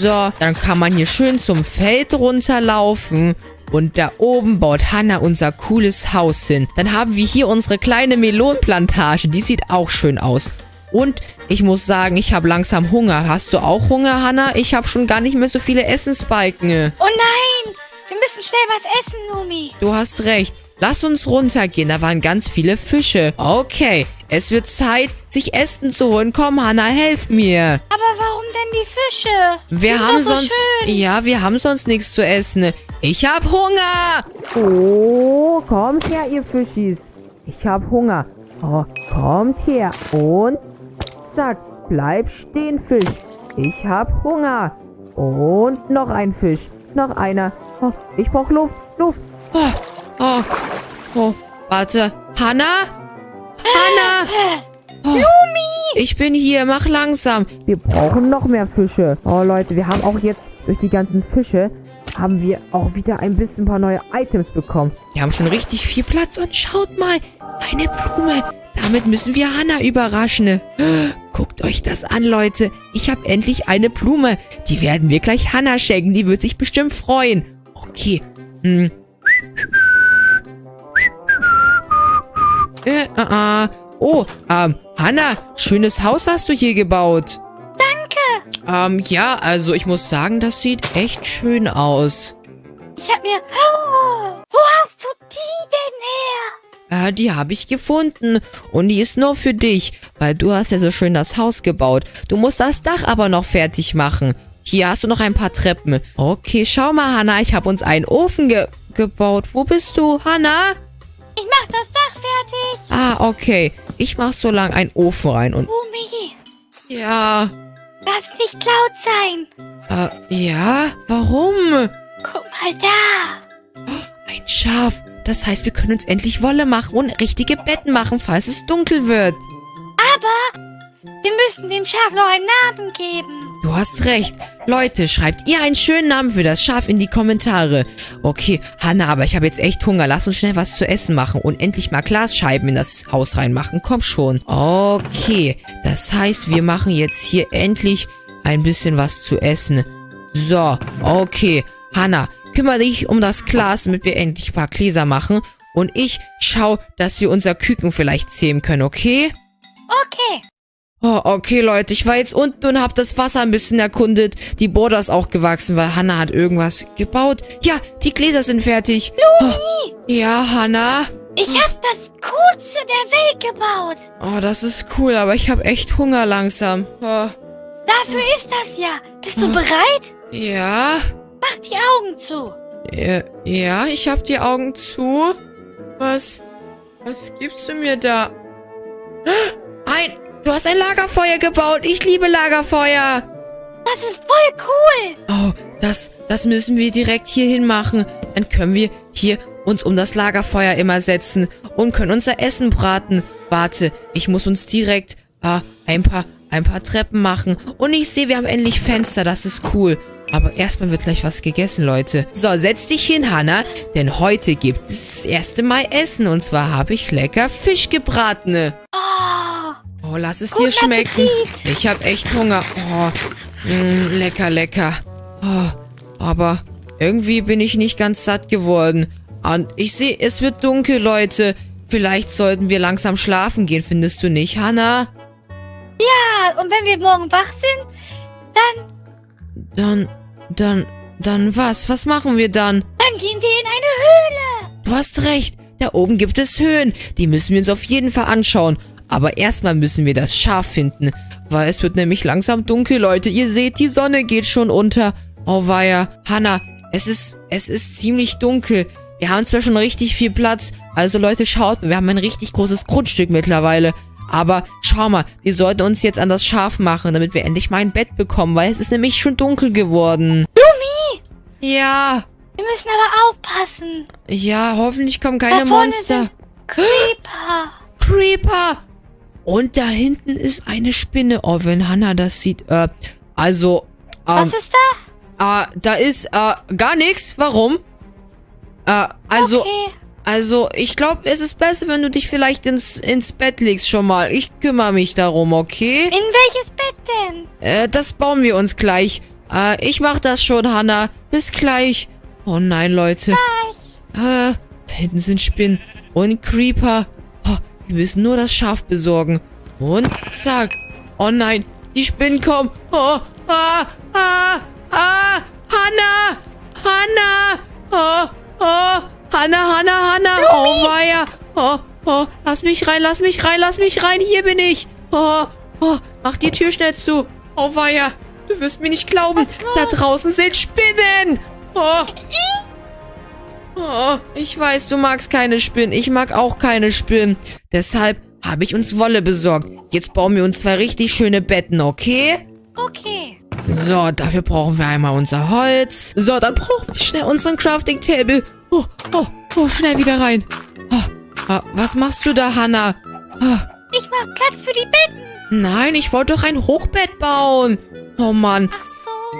So, dann kann man hier schön zum Feld runterlaufen. Und da oben baut Hannah unser cooles Haus hin. Dann haben wir hier unsere kleine Melonenplantage. Die sieht auch schön aus. Und ich muss sagen, ich habe langsam Hunger. Hast du auch Hunger, Hannah? Ich habe schon gar nicht mehr so viele Essensbalken. Oh nein! Wir müssen schnell was essen, Lumi. Du hast recht. Lass uns runtergehen. Da waren ganz viele Fische. Okay, es wird Zeit, sich Essen zu holen. Komm, Hannah, helf mir. Aber warum denn die Fische? Wir die haben sind doch sonst so schön. Ja, wir haben sonst nichts zu essen. Ich habe Hunger. Oh, kommt her, ihr Fischis. Ich habe Hunger. Oh, kommt her und... Zack, bleib stehen, Fisch. Ich hab Hunger. Und noch ein Fisch. Noch einer. Oh, ich brauch Luft. Luft. Oh, oh, oh. Warte. Hannah? Hannah? Oh, Lumi! Ich bin hier. Mach langsam. Wir brauchen noch mehr Fische. Oh, Leute, wir haben auch jetzt durch die ganzen Fische haben wir auch wieder ein bisschen ein paar neue Items bekommen. Wir haben schon richtig viel Platz. Und schaut mal. Eine Blume. Damit müssen wir Hannah überraschen. Guckt euch das an, Leute. Ich habe endlich eine Blume. Die werden wir gleich Hannah schenken. Die wird sich bestimmt freuen. Okay. Hm. Äh, äh, äh. Oh, ähm, Hannah, schönes Haus hast du hier gebaut. Danke. Ähm, ja, also ich muss sagen, das sieht echt schön aus. Ich hab mir... Oh, wo hast du die denn her? Äh, die habe ich gefunden. Und die ist nur für dich, weil du hast ja so schön das Haus gebaut. Du musst das Dach aber noch fertig machen. Hier hast du noch ein paar Treppen. Okay, schau mal, Hannah, ich habe uns einen Ofen ge gebaut. Wo bist du, Hannah? Ich mach das Dach fertig. Ah, okay. Ich mach so lang einen Ofen rein und... Lumi. Ja. Lass nicht laut sein. Äh, ja? Warum? Guck mal da. Oh, ein Schaf. Das heißt, wir können uns endlich Wolle machen und richtige Betten machen, falls es dunkel wird. Aber wir müssen dem Schaf noch einen Namen geben. Du hast recht. Leute, schreibt ihr einen schönen Namen für das Schaf in die Kommentare. Okay, Hannah, aber ich habe jetzt echt Hunger. Lass uns schnell was zu essen machen und endlich mal Glasscheiben in das Haus reinmachen. Komm schon. Okay, das heißt, wir machen jetzt hier endlich ein bisschen was zu essen. So, okay, Hannah. Kümmere dich um das Glas, damit wir endlich ein paar Gläser machen. Und ich schaue, dass wir unser Küken vielleicht zähmen können, okay? Okay. Oh, okay, Leute. Ich war jetzt unten und habe das Wasser ein bisschen erkundet. Die Border ist auch gewachsen, weil Hannah hat irgendwas gebaut. Ja, die Gläser sind fertig. Lumi! Oh, ja, Hannah? Ich habe das Coolste der Welt gebaut. Oh, das ist cool, aber ich habe echt Hunger langsam. Oh. Dafür ist das ja. Bist du bereit? Ja. Mach die Augen zu. Ja, ja, ich hab die Augen zu. Was? Was gibst du mir da? Ein, du hast ein Lagerfeuer gebaut. Ich liebe Lagerfeuer. Das ist voll cool. Oh, das, das müssen wir direkt hier hin machen. Dann können wir hier uns um das Lagerfeuer immer setzen und können unser Essen braten. Warte, ich muss uns direkt ah, ein paar, ein paar Treppen machen. Und ich sehe, wir haben endlich Fenster. Das ist cool. Aber erstmal wird gleich was gegessen, Leute. So, setz dich hin, Hannah, denn heute gibt es das erste Mal Essen. Und zwar habe ich lecker Fisch gebratene. Oh, oh, lass es dir schmecken. Appetit. Ich habe echt Hunger. Oh, mh, lecker, lecker. Oh, aber irgendwie bin ich nicht ganz satt geworden. Und ich sehe, es wird dunkel, Leute. Vielleicht sollten wir langsam schlafen gehen, findest du nicht, Hannah? Ja, und wenn wir morgen wach sind, dann... Dann, dann, dann was? Was machen wir dann? Dann gehen wir in eine Höhle. Du hast recht. Da oben gibt es Höhlen. Die müssen wir uns auf jeden Fall anschauen. Aber erstmal müssen wir das Schaf finden. Weil es wird nämlich langsam dunkel, Leute. Ihr seht, die Sonne geht schon unter. Oh weia. Hannah, es ist, es ist ziemlich dunkel. Wir haben zwar schon richtig viel Platz. Also Leute, schaut, wir haben ein richtig großes Grundstück mittlerweile. Aber schau mal, wir sollten uns jetzt an das Schaf machen, damit wir endlich mal ein Bett bekommen, weil es ist nämlich schon dunkel geworden. Lumi! Ja? Wir müssen aber aufpassen. Ja, hoffentlich kommen keine Monster. Creeper! Creeper! Und da hinten ist eine Spinne. Oh, wenn Hannah das sieht, äh, also... Ähm, was ist da? Äh, da ist, äh, gar nichts. Warum? Äh, also... Okay. Also, ich glaube, es ist besser, wenn du dich vielleicht ins, ins Bett legst schon mal. Ich kümmere mich darum, okay? In welches Bett denn? Äh, das bauen wir uns gleich. Äh, ich mach das schon, Hannah. Bis gleich. Oh nein, Leute. Gleich. Äh, da hinten sind Spinnen und Creeper. Oh, wir müssen nur das Schaf besorgen. Und zack. Oh nein, die Spinnen kommen. Oh, ah, ah, ah. Hannah, Hannah. Oh, oh. Hannah, Hannah, Hannah. Lumi. Oh, weia. Oh, oh. Lass mich rein, lass mich rein, lass mich rein. Hier bin ich. Oh, oh. Mach die Tür schnell zu. Oh, weia. Du wirst mir nicht glauben. Da draußen sind Spinnen. Oh. Oh. Ich weiß, du magst keine Spinnen. Ich mag auch keine Spinnen. Deshalb habe ich uns Wolle besorgt. Jetzt bauen wir uns zwei richtig schöne Betten, okay? Okay. So, dafür brauchen wir einmal unser Holz. So, dann brauchen wir schnell unseren Crafting Table. Oh, oh, oh, schnell wieder rein. Oh, oh, was machst du da, Hannah? Oh. Ich mach Platz für die Betten. Nein, ich wollte doch ein Hochbett bauen. Oh Mann. Ach so.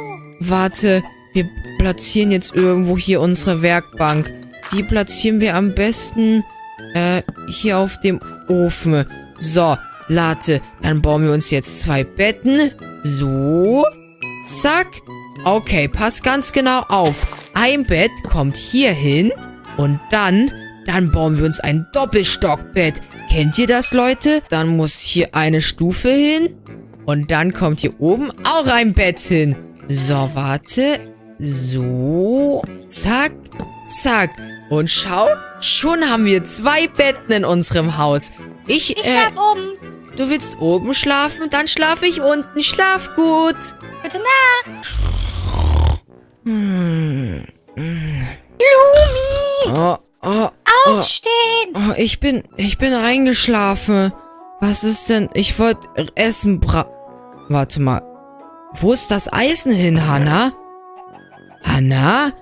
Warte, wir platzieren jetzt irgendwo hier unsere Werkbank. Die platzieren wir am besten äh, hier auf dem Ofen. So, Latte. Dann bauen wir uns jetzt zwei Betten. So, zack. Okay, pass ganz genau auf. Ein Bett kommt hier hin und dann, dann bauen wir uns ein Doppelstockbett. Kennt ihr das, Leute? Dann muss hier eine Stufe hin und dann kommt hier oben auch ein Bett hin. So, warte. So, zack, zack. Und schau, schon haben wir zwei Betten in unserem Haus. Ich, ich äh, schlaf oben. Du willst oben schlafen? Dann schlafe ich unten. Schlaf gut. Gute Nacht. Hm. Hm. Lumi! Oh, oh, oh. Aufstehen! Oh, ich bin, ich bin eingeschlafen. Was ist denn? Ich wollte Essen bra... Warte mal. Wo ist das Eisen hin, Hannah? Hannah?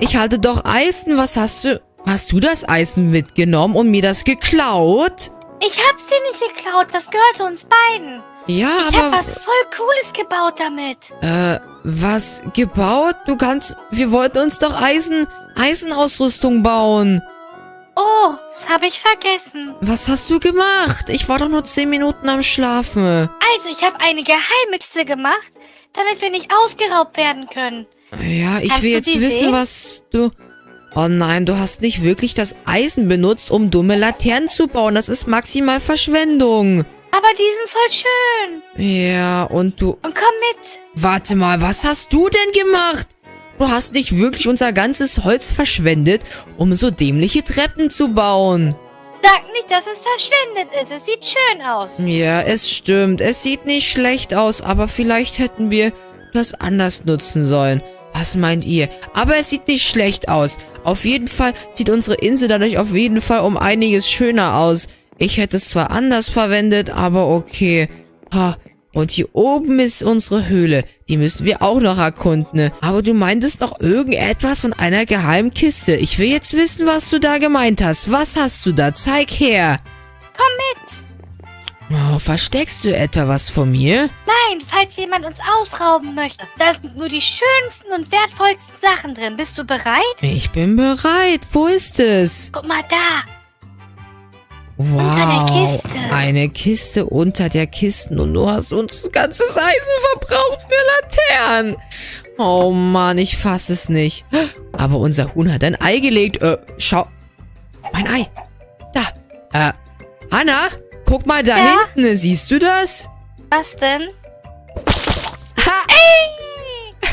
Ich hatte doch Eisen. Was hast du... Hast du das Eisen mitgenommen und mir das geklaut? Ich hab's dir nicht geklaut. Das gehörte uns beiden. Ja, ich aber... Ich hab was voll Cooles gebaut damit. Äh, was gebaut? Du kannst... Wir wollten uns doch Eisen... Eisenausrüstung bauen. Oh, das habe ich vergessen. Was hast du gemacht? Ich war doch nur zehn Minuten am Schlafen. Also, ich habe eine Geheimnisse gemacht, damit wir nicht ausgeraubt werden können. Ja, ich kannst will jetzt wissen, sehen? was du... Oh nein, du hast nicht wirklich das Eisen benutzt, um dumme Laternen zu bauen. Das ist maximal Verschwendung. Aber die sind voll schön. Ja, und du... Und komm mit. Warte mal, was hast du denn gemacht? Du hast nicht wirklich unser ganzes Holz verschwendet, um so dämliche Treppen zu bauen. Sag nicht, dass es verschwendet ist. Es sieht schön aus. Ja, es stimmt. Es sieht nicht schlecht aus, aber vielleicht hätten wir das anders nutzen sollen. Was meint ihr? Aber es sieht nicht schlecht aus. Auf jeden Fall sieht unsere Insel dadurch auf jeden Fall um einiges schöner aus. Ich hätte es zwar anders verwendet, aber okay. Ha, Und hier oben ist unsere Höhle. Die müssen wir auch noch erkunden. Aber du meintest noch irgendetwas von einer geheimen Kiste. Ich will jetzt wissen, was du da gemeint hast. Was hast du da? Zeig her. Komm mit. Oh, versteckst du etwa was von mir? Nein, falls jemand uns ausrauben möchte. Da sind nur die schönsten und wertvollsten Sachen drin. Bist du bereit? Ich bin bereit. Wo ist es? Guck mal da. Wow, unter der Kiste. Eine Kiste unter der Kiste und du hast uns ganzes Eisen verbraucht für Laternen. Oh Mann, ich fasse es nicht. Aber unser Huhn hat ein Ei gelegt. Äh, schau. Mein Ei. Da. Äh, Hanna, guck mal da ja? hinten. Siehst du das? Was denn? Ha. Ey!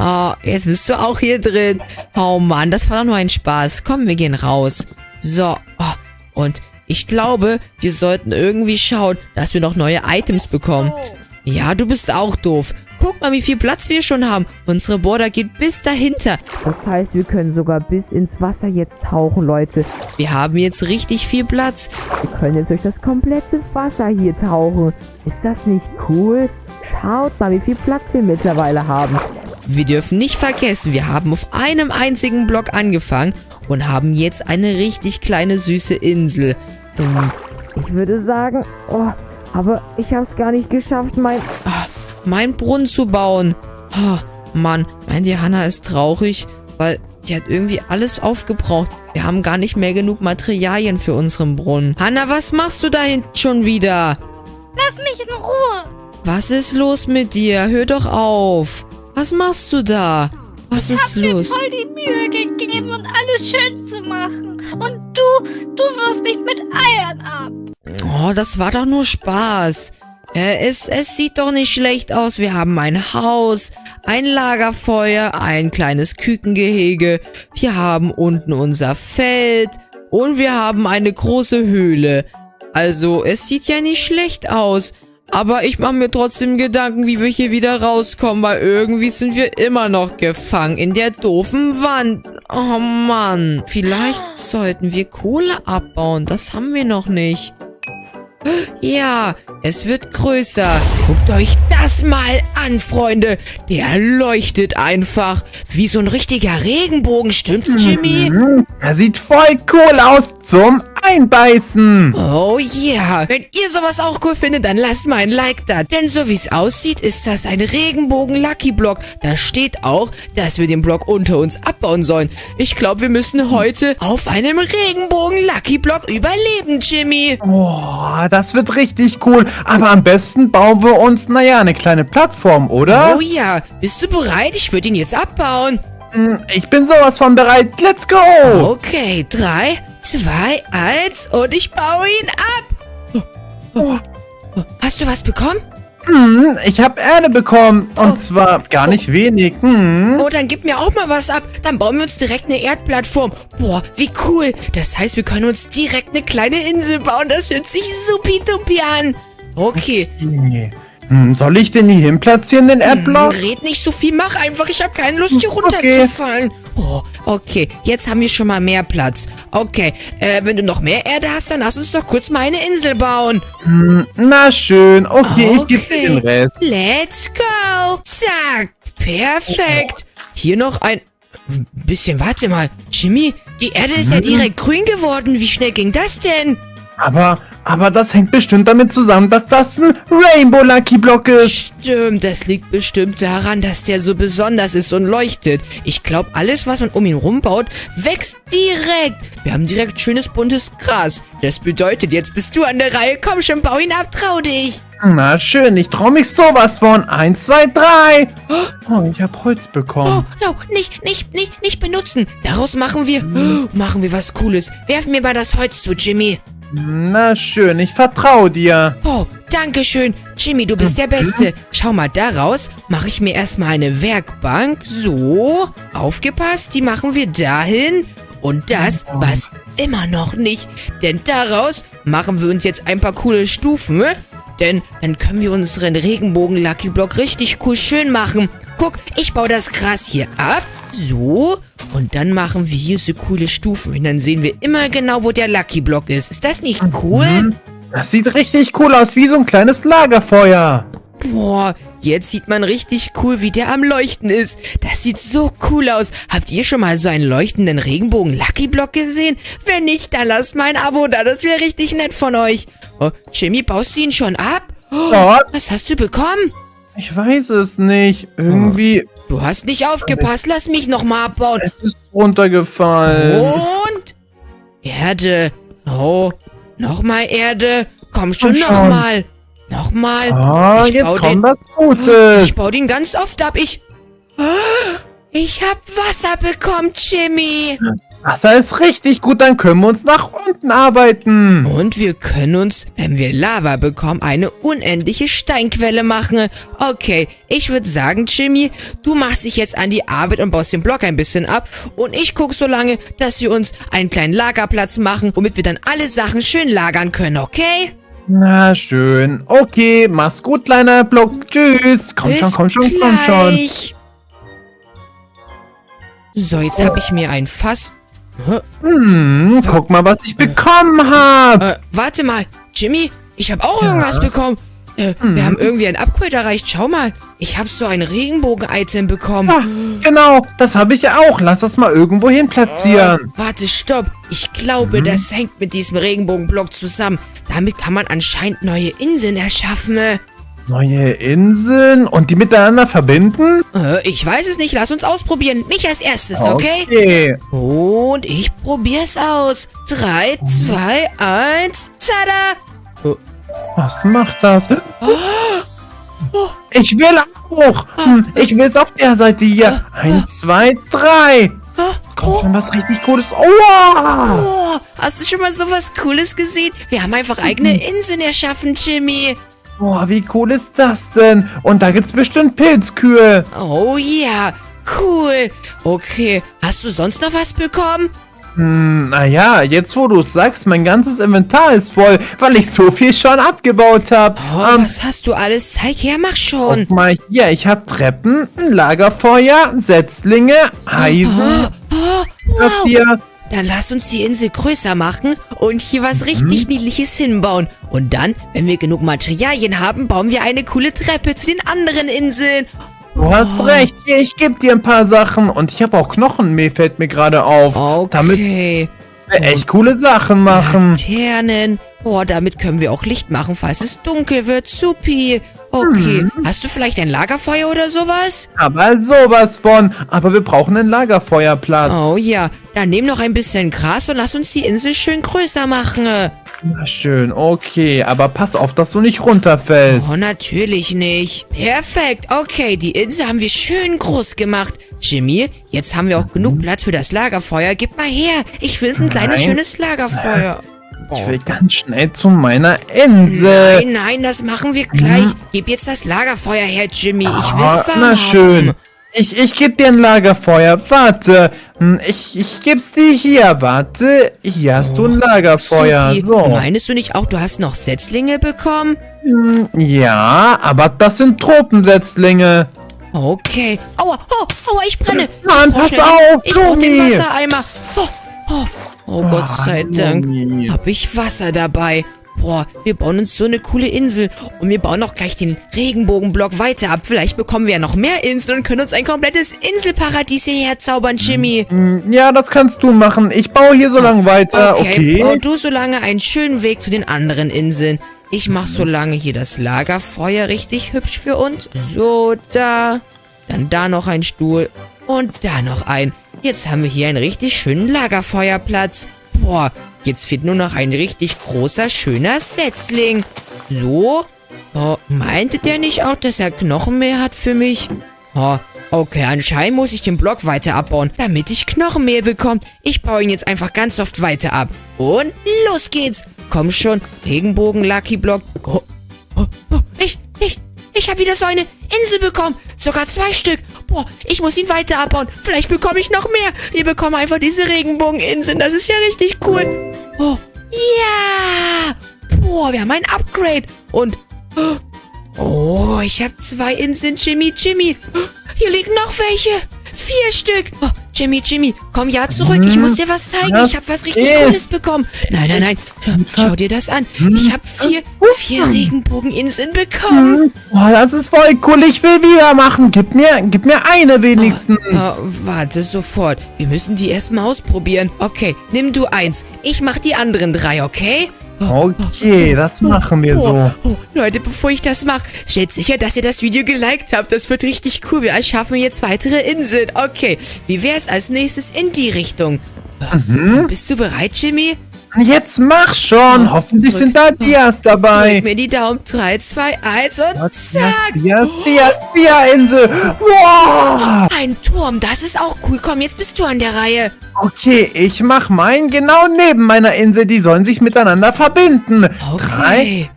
Oh, jetzt bist du auch hier drin. Oh Mann, das war doch nur ein Spaß. Komm, wir gehen raus. So, oh, und ich glaube, wir sollten irgendwie schauen, dass wir noch neue Items bekommen. Ja, du bist auch doof. Guck mal, wie viel Platz wir schon haben. Unsere Border geht bis dahinter. Das heißt, wir können sogar bis ins Wasser jetzt tauchen, Leute. Wir haben jetzt richtig viel Platz. Wir können jetzt durch das komplette Wasser hier tauchen. Ist das nicht cool? Schaut mal, wie viel Platz wir mittlerweile haben. Wir dürfen nicht vergessen, wir haben auf einem einzigen Block angefangen und haben jetzt eine richtig kleine, süße Insel. Ich würde sagen, oh, aber ich habe es gar nicht geschafft, mein... Oh, mein Brunnen zu bauen. Oh, Mann, meint ihr, Hanna ist traurig, weil die hat irgendwie alles aufgebraucht. Wir haben gar nicht mehr genug Materialien für unseren Brunnen. Hanna, was machst du da hinten schon wieder? Lass mich in Ruhe. Was ist los mit dir? Hör doch auf. Was machst du da? Was ist los? Ich hab mir voll die Mühe gegeben, um alles schön zu machen. Und du, du wirfst mich mit Eiern ab. Oh, das war doch nur Spaß. Äh, es, es sieht doch nicht schlecht aus. Wir haben ein Haus, ein Lagerfeuer, ein kleines Kükengehege. Wir haben unten unser Feld. Und wir haben eine große Höhle. Also, es sieht ja nicht schlecht aus. Aber ich mache mir trotzdem Gedanken, wie wir hier wieder rauskommen, weil irgendwie sind wir immer noch gefangen in der doofen Wand. Oh Mann. Vielleicht sollten wir Kohle abbauen. Das haben wir noch nicht. Ja, es wird größer. Guckt euch das mal an, Freunde. Der leuchtet einfach wie so ein richtiger Regenbogen. Stimmt's, Jimmy? Er sieht voll cool aus zum Einbeißen. Oh yeah. Wenn ihr sowas auch cool findet, dann lasst mal ein Like da. Denn so wie es aussieht, ist das ein Regenbogen-Lucky-Block. Da steht auch, dass wir den Block unter uns abbauen sollen. Ich glaube, wir müssen heute auf einem Regenbogen-Lucky-Block überleben, Jimmy. Boah, das wird richtig cool. Aber am besten bauen wir uns, naja, eine kleine Plattform, oder? Oh ja. Bist du bereit? Ich würde ihn jetzt abbauen. Ich bin sowas von bereit. Let's go. Okay, drei... Zwei, eins und ich baue ihn ab. Oh, oh. Hast du was bekommen? Mm, ich habe Erde bekommen. Und oh. zwar gar nicht oh. wenig. Mm. Oh, dann gib mir auch mal was ab. Dann bauen wir uns direkt eine Erdplattform. Boah, wie cool. Das heißt, wir können uns direkt eine kleine Insel bauen. Das hört sich supi-dupi an. Okay. okay. Soll ich den hier hin platzieren, den Erdblock? Red nicht so viel, mach einfach. Ich habe keine Lust, hier runterzufallen. Okay. Oh, okay, jetzt haben wir schon mal mehr Platz. Okay, äh, wenn du noch mehr Erde hast, dann lass uns doch kurz mal eine Insel bauen. Na schön, okay, okay. ich gebe dir den Rest. Let's go. Zack, perfekt. Hier noch ein bisschen, warte mal. Jimmy, die Erde ist hm. ja direkt grün geworden. Wie schnell ging das denn? Aber... Aber das hängt bestimmt damit zusammen, dass das ein Rainbow-Lucky-Block ist. Stimmt, das liegt bestimmt daran, dass der so besonders ist und leuchtet. Ich glaube, alles, was man um ihn rumbaut, wächst direkt. Wir haben direkt schönes, buntes Gras. Das bedeutet, jetzt bist du an der Reihe. Komm schon, bau ihn ab, trau dich. Na schön, ich trau mich sowas von. Eins, zwei, drei. Oh, ich hab Holz bekommen. Oh, no, nicht, nicht, nicht, nicht benutzen. Daraus machen wir, hm. machen wir was Cooles. Werf mir mal das Holz zu, Jimmy. Na schön, ich vertraue dir. Oh, danke schön. Jimmy, du bist der Beste. Schau mal, daraus mache ich mir erstmal eine Werkbank. So, aufgepasst, die machen wir dahin. Und das war's immer noch nicht. Denn daraus machen wir uns jetzt ein paar coole Stufen. Denn dann können wir unseren Regenbogen-Lucky-Block richtig cool schön machen. Guck, ich baue das Gras hier ab. So, und dann machen wir hier so coole Stufen. Und dann sehen wir immer genau, wo der Lucky Block ist. Ist das nicht cool? Mhm. Das sieht richtig cool aus, wie so ein kleines Lagerfeuer. Boah, jetzt sieht man richtig cool, wie der am Leuchten ist. Das sieht so cool aus. Habt ihr schon mal so einen leuchtenden Regenbogen-Lucky-Block gesehen? Wenn nicht, dann lasst mein Abo da. Das wäre richtig nett von euch. Oh, Jimmy, baust du ihn schon ab? Oh, was hast du bekommen? Ich weiß es nicht. Irgendwie... Du hast nicht aufgepasst. Lass mich nochmal abbauen. Es ist runtergefallen. Und? Erde. Oh, nochmal Erde. Komm schon, nochmal. Nochmal. Ah, ich jetzt baue kommt den, was Gutes. Ich baue den ganz oft ab. Ich ich habe Wasser bekommen, Jimmy. Wasser ist richtig gut. Dann können wir uns nach unten arbeiten. Und wir können uns, wenn wir Lava bekommen, eine unendliche Steinquelle machen. Okay, ich würde sagen, Jimmy, du machst dich jetzt an die Arbeit und baust den Block ein bisschen ab. Und ich gucke so lange, dass wir uns einen kleinen Lagerplatz machen, womit wir dann alle Sachen schön lagern können, okay? Na schön. Okay, mach's gut, kleiner Block. Tschüss. Komm schon, komm schon, komm schon. So, jetzt habe ich mir ein Fass. Hm, guck mal, was ich bekommen habe. Äh, warte mal, Jimmy, ich habe auch irgendwas bekommen. Äh, hm. Wir haben irgendwie ein Upgrade erreicht. Schau mal, ich habe so ein Regenbogen-Item bekommen. Ja, genau, das habe ich ja auch. Lass das mal irgendwo hin platzieren. Oh, warte, stopp. Ich glaube, hm. das hängt mit diesem Regenbogenblock zusammen. Damit kann man anscheinend neue Inseln erschaffen. Neue Inseln? Und die miteinander verbinden? Äh, ich weiß es nicht. Lass uns ausprobieren. Mich als erstes, okay? Okay. Und ich probier's aus. Drei, zwei, eins. Tada! Oh. Was macht das? Ich will auch. Ich will es auf der Seite hier. Eins, zwei, drei. Kommt schon was richtig Cooles. Oh, hast du schon mal sowas Cooles gesehen? Wir haben einfach eigene Inseln erschaffen, Jimmy. Boah, wie cool ist das denn? Und da gibt's bestimmt Pilzkühe. Oh ja, cool. Okay, hast du sonst noch was bekommen? Hm, naja, jetzt wo du es sagst, mein ganzes Inventar ist voll, weil ich so viel schon abgebaut habe. Oh, ähm, was hast du alles? Zeig her, mach schon. Guck mal hier, ich habe Treppen, ein Lagerfeuer, Setzlinge, Eisen. Oh, oh, oh, das wow. hier. Dann lass uns die Insel größer machen und hier was mhm. richtig Niedliches hinbauen. Und dann, wenn wir genug Materialien haben, bauen wir eine coole Treppe zu den anderen Inseln. Du hast oh. recht, ich gebe dir ein paar Sachen. Und ich habe auch Knochenmehl, fällt mir gerade auf. Okay. Damit wir echt coole Sachen machen. Laternen. Boah, damit können wir auch Licht machen, falls es dunkel wird. Supi. Okay, hm. hast du vielleicht ein Lagerfeuer oder sowas? Aber sowas von. Aber wir brauchen einen Lagerfeuerplatz. Oh ja, dann nehmen noch ein bisschen Gras und lass uns die Insel schön größer machen. Na schön, okay. Aber pass auf, dass du nicht runterfällst. Oh, natürlich nicht. Perfekt, okay. Die Insel haben wir schön groß gemacht. Jimmy, jetzt haben wir auch genug Platz für das Lagerfeuer. Gib mal her. Ich will ein kleines, schönes Lagerfeuer. Nein. Ich will ganz schnell zu meiner Insel. Nein, nein, das machen wir gleich. Gib jetzt das Lagerfeuer her, Jimmy. Ich will's warm. Na schön. Ich, ich geb dir ein Lagerfeuer. Warte. Ich, ich geb's dir hier. Warte. Hier hast oh, du ein Lagerfeuer. Supi. So. Meinst du nicht auch, du hast noch Setzlinge bekommen? Ja, aber das sind Tropensetzlinge. Okay. Aua, oh, aua, ich brenne. Mann, ich pass den, auf, ich brauch den Wassereimer. Oh, oh. Oh, Gott sei Dank, habe ich Wasser dabei. Boah, wir bauen uns so eine coole Insel. Und wir bauen auch gleich den Regenbogenblock weiter ab. Vielleicht bekommen wir ja noch mehr Inseln und können uns ein komplettes Inselparadies hierher zaubern, Jimmy. Ja, das kannst du machen. Ich baue hier so lange weiter, okay? Okay, bau du so lange einen schönen Weg zu den anderen Inseln. Ich mache so lange hier das Lagerfeuer richtig hübsch für uns. So, da. Dann da noch ein Stuhl. Und da noch ein. Jetzt haben wir hier einen richtig schönen Lagerfeuerplatz. Boah, jetzt fehlt nur noch ein richtig großer, schöner Setzling. So? Oh, meinte der nicht auch, dass er Knochenmehl hat für mich? Oh, okay, anscheinend muss ich den Block weiter abbauen, damit ich Knochenmehl bekomme. Ich baue ihn jetzt einfach ganz oft weiter ab. Und los geht's. Komm schon, Regenbogen-Lucky-Block. Oh, oh, oh, ich, ich, ich habe wieder so eine Insel bekommen. Sogar zwei Stück. Boah, ich muss ihn weiter abbauen. Vielleicht bekomme ich noch mehr. Wir bekommen einfach diese Regenbogeninseln. Das ist ja richtig cool. Oh, ja. Yeah. Boah, wir haben ein Upgrade. Und, oh, ich habe zwei Inseln, Jimmy, Jimmy. Hier liegen noch welche. Vier Stück. Oh, Jimmy, Jimmy, komm ja zurück. Ich muss dir was zeigen. Ich habe was richtig Cooles bekommen. Nein, nein, nein. Schau dir das an. Ich habe vier, vier Regenbogeninseln bekommen. Boah, das ist voll cool. Ich will wieder machen. Gib mir, gib mir eine wenigstens. Oh, oh, warte sofort. Wir müssen die erstmal ausprobieren. Okay, nimm du eins. Ich mach die anderen drei, okay? Okay, das machen wir so. Oh, oh, Leute, bevor ich das mache, stellt sicher, dass ihr das Video geliked habt. Das wird richtig cool. Wir erschaffen jetzt weitere Inseln. Okay, wie wäre es als nächstes in die Richtung? Mhm. Bist du bereit, Jimmy? Jetzt mach schon. Oh, hoffentlich drück, sind da Dias dabei. Drück mir die Daumen. drei, zwei, eins und zack. Dias, Dias, Dia-Insel. Wow. Ein Turm, das ist auch cool. Komm, jetzt bist du an der Reihe. Okay, ich mach meinen genau neben meiner Insel. Die sollen sich miteinander verbinden. Okay. drei,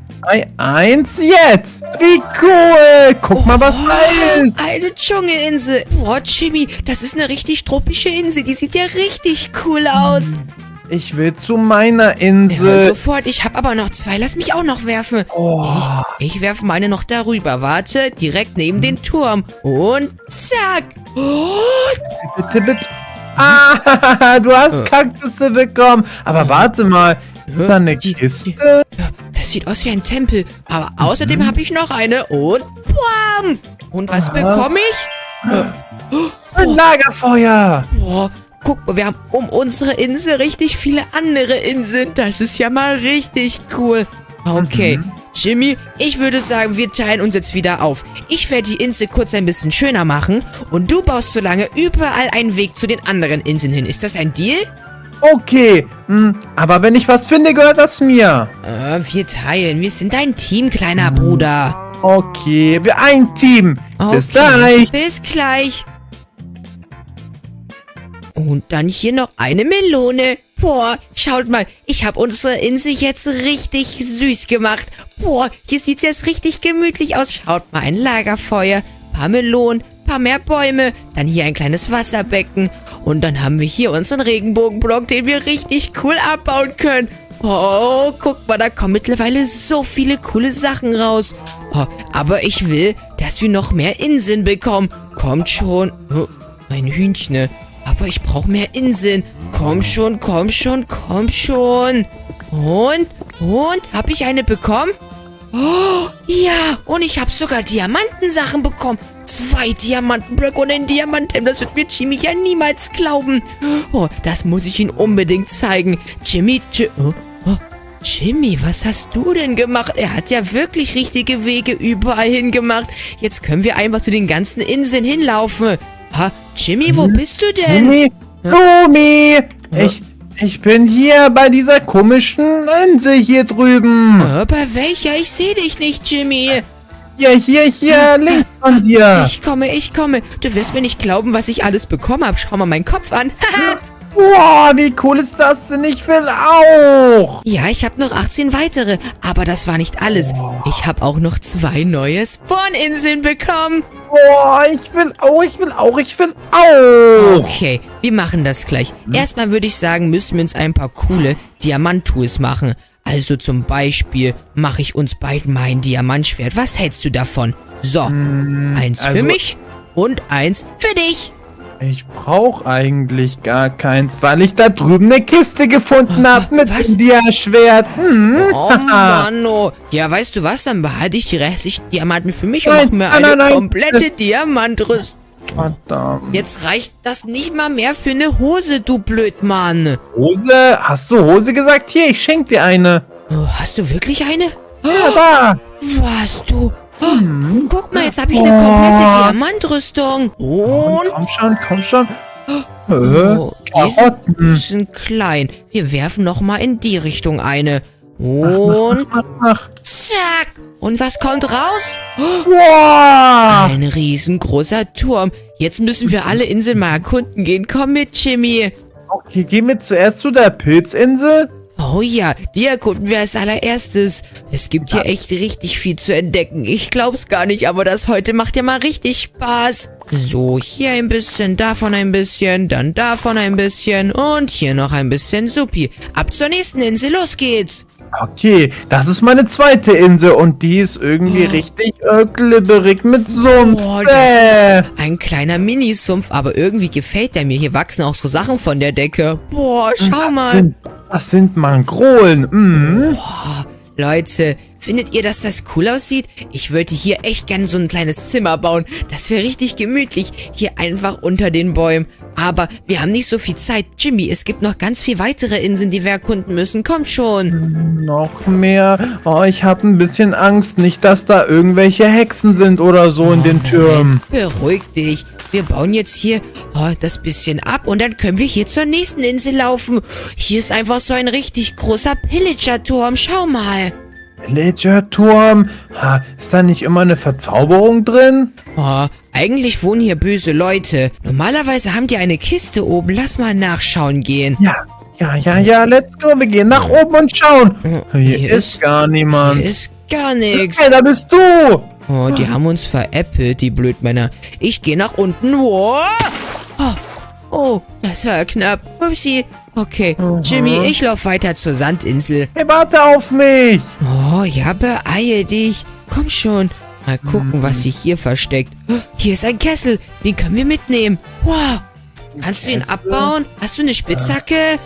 zwei, eins, jetzt. Wie cool. Guck oh, mal, was da ist. Eine Dschungelinsel. Boah, Jimmy, das ist eine richtig tropische Insel. Die sieht ja richtig cool aus. Hm. Ich will zu meiner Insel. Ja, sofort, ich habe aber noch zwei. Lass mich auch noch werfen. Oh. Ich, ich werfe meine noch darüber. Warte, direkt neben den Turm. Und zack. Oh. Bitte, bitte. Ah, du hast Kaktusse bekommen. Aber warte mal. Ist da eine Kiste? Das sieht aus wie ein Tempel. Aber außerdem mhm. habe ich noch eine. Und bam. Und was, was? bekomme ich? Oh. Ein Lagerfeuer. Boah. Guck mal, wir haben um unsere Insel richtig viele andere Inseln. Das ist ja mal richtig cool. Okay, mhm. Jimmy, ich würde sagen, wir teilen uns jetzt wieder auf. Ich werde die Insel kurz ein bisschen schöner machen. Und du baust so lange überall einen Weg zu den anderen Inseln hin. Ist das ein Deal? Okay, hm, aber wenn ich was finde, gehört das mir. Äh, wir teilen. Wir sind dein Team, kleiner Bruder. Okay, wir ein Team. Okay. Bis gleich. Bis gleich. Und dann hier noch eine Melone. Boah, schaut mal, ich habe unsere Insel jetzt richtig süß gemacht. Boah, hier sieht es jetzt richtig gemütlich aus. Schaut mal, ein Lagerfeuer, paar Melonen, paar mehr Bäume, dann hier ein kleines Wasserbecken. Und dann haben wir hier unseren Regenbogenblock, den wir richtig cool abbauen können. Oh, guck mal, da kommen mittlerweile so viele coole Sachen raus. Oh, aber ich will, dass wir noch mehr Inseln bekommen. Kommt schon. Oh, mein Hühnchen, ne? Aber ich brauche mehr Inseln. Komm schon, komm schon, komm schon. Und, und, habe ich eine bekommen? Oh, ja, und ich habe sogar Diamantensachen bekommen. Zwei Diamantenblöcke und ein Diamanthemm. Das wird mir Jimmy ja niemals glauben. Oh, das muss ich ihm unbedingt zeigen. Jimmy, J- oh, oh, Jimmy, was hast du denn gemacht? Er hat ja wirklich richtige Wege überall hingemacht. Jetzt können wir einfach zu den ganzen Inseln hinlaufen. Ha, Jimmy, wo bist du denn? Lumi, Lumi. Ich, ich bin hier bei dieser komischen Insel hier drüben. Aber welcher? Ich sehe dich nicht, Jimmy. Hier, hier, hier, links von dir. Ich komme, ich komme. Du wirst mir nicht glauben, was ich alles bekommen habe. Schau mal meinen Kopf an. Wow, wie cool ist das denn? Ich will auch. Ja, ich habe noch achtzehn weitere. Aber das war nicht alles. Ich habe auch noch zwei neue Spawninseln bekommen. Boah, ich will auch, ich will auch, ich will auch. Okay, wir machen das gleich. Erstmal würde ich sagen, müssen wir uns ein paar coole Diamant-Tools machen. Also zum Beispiel mache ich uns beiden mal ein Diamantschwert. Was hältst du davon? So, hm, eins also für mich und eins für dich. Ich brauche eigentlich gar keins, weil ich da drüben eine Kiste gefunden oh, habe mit dem Dia-Schwert. Hm. Oh, Mann, oh. Ja, weißt du was? Dann behalte ich die restlichen Diamanten für mich nein, und mache mir nein, eine nein, komplette nein. Diamantrüstung. Verdammt. Jetzt reicht das nicht mal mehr für eine Hose, du Blödmann. Hose? Hast du Hose gesagt? Hier, ich schenke dir eine. Oh, hast du wirklich eine? Ja, da. Was, du... Oh, guck mal, jetzt habe ich eine komplette oh. Diamantrüstung. Und komm schon, komm schon. Oh, die sind, die sind klein. Wir werfen nochmal in die Richtung eine. Und mach, mach, mach, mach. Zack. Und was kommt raus? Wow. Ein riesengroßer Turm. Jetzt müssen wir alle Inseln mal erkunden gehen. Komm mit, Jimmy. Okay, gehen wir zuerst zu der Pilzinsel. Oh ja, die erkunden wir als allererstes. Es gibt hier echt richtig viel zu entdecken. Ich glaub's gar nicht, aber das heute macht ja mal richtig Spaß. So, hier ein bisschen, davon ein bisschen, dann davon ein bisschen und hier noch ein bisschen Suppi. Ab zur nächsten Insel, los geht's. Okay, das ist meine zweite Insel und die ist irgendwie oh. richtig äh, glibberig mit Sumpf. Oh, das ist ein kleiner Mini-Sumpf, aber irgendwie gefällt der mir. Hier wachsen auch so Sachen von der Decke. Boah, schau mal. Das sind, das sind Mangrolen. Mhm. Boah, Leute, findet ihr, dass das cool aussieht? Ich würde hier echt gerne so ein kleines Zimmer bauen. Das wäre richtig gemütlich, hier einfach unter den Bäumen. Aber wir haben nicht so viel Zeit. Jimmy, es gibt noch ganz viele weitere Inseln, die wir erkunden müssen. Komm schon. Noch mehr? Oh, ich habe ein bisschen Angst. Nicht, dass da irgendwelche Hexen sind oder so oh, in den Türmen. Nein. Beruhig dich. Wir bauen jetzt hier oh, das bisschen ab und dann können wir hier zur nächsten Insel laufen. Hier ist einfach so ein richtig großer Pillager-Turm. Schau mal. Pillager-Turm? Ist da nicht immer eine Verzauberung drin? Oh, eigentlich wohnen hier böse Leute. Normalerweise haben die eine Kiste oben. Lass mal nachschauen gehen. Ja, ja, ja, ja, let's go. Wir gehen nach oben und schauen. Hier, hier ist, ist gar niemand. Hier ist gar nichts. Hey, da bist du. Oh, die haben uns veräppelt, die Blödmänner. Ich gehe nach unten. Oh, oh, das war knapp. Upsi. Okay, mhm. Jimmy, ich laufe weiter zur Sandinsel. Hey, warte auf mich! Oh, ja, beeil dich. Komm schon. Mal gucken, mhm. was sich hier versteckt. Oh, hier ist ein Kessel. Den können wir mitnehmen. Wow. Kannst Kessel? du ihn abbauen? Hast du eine Spitzhacke?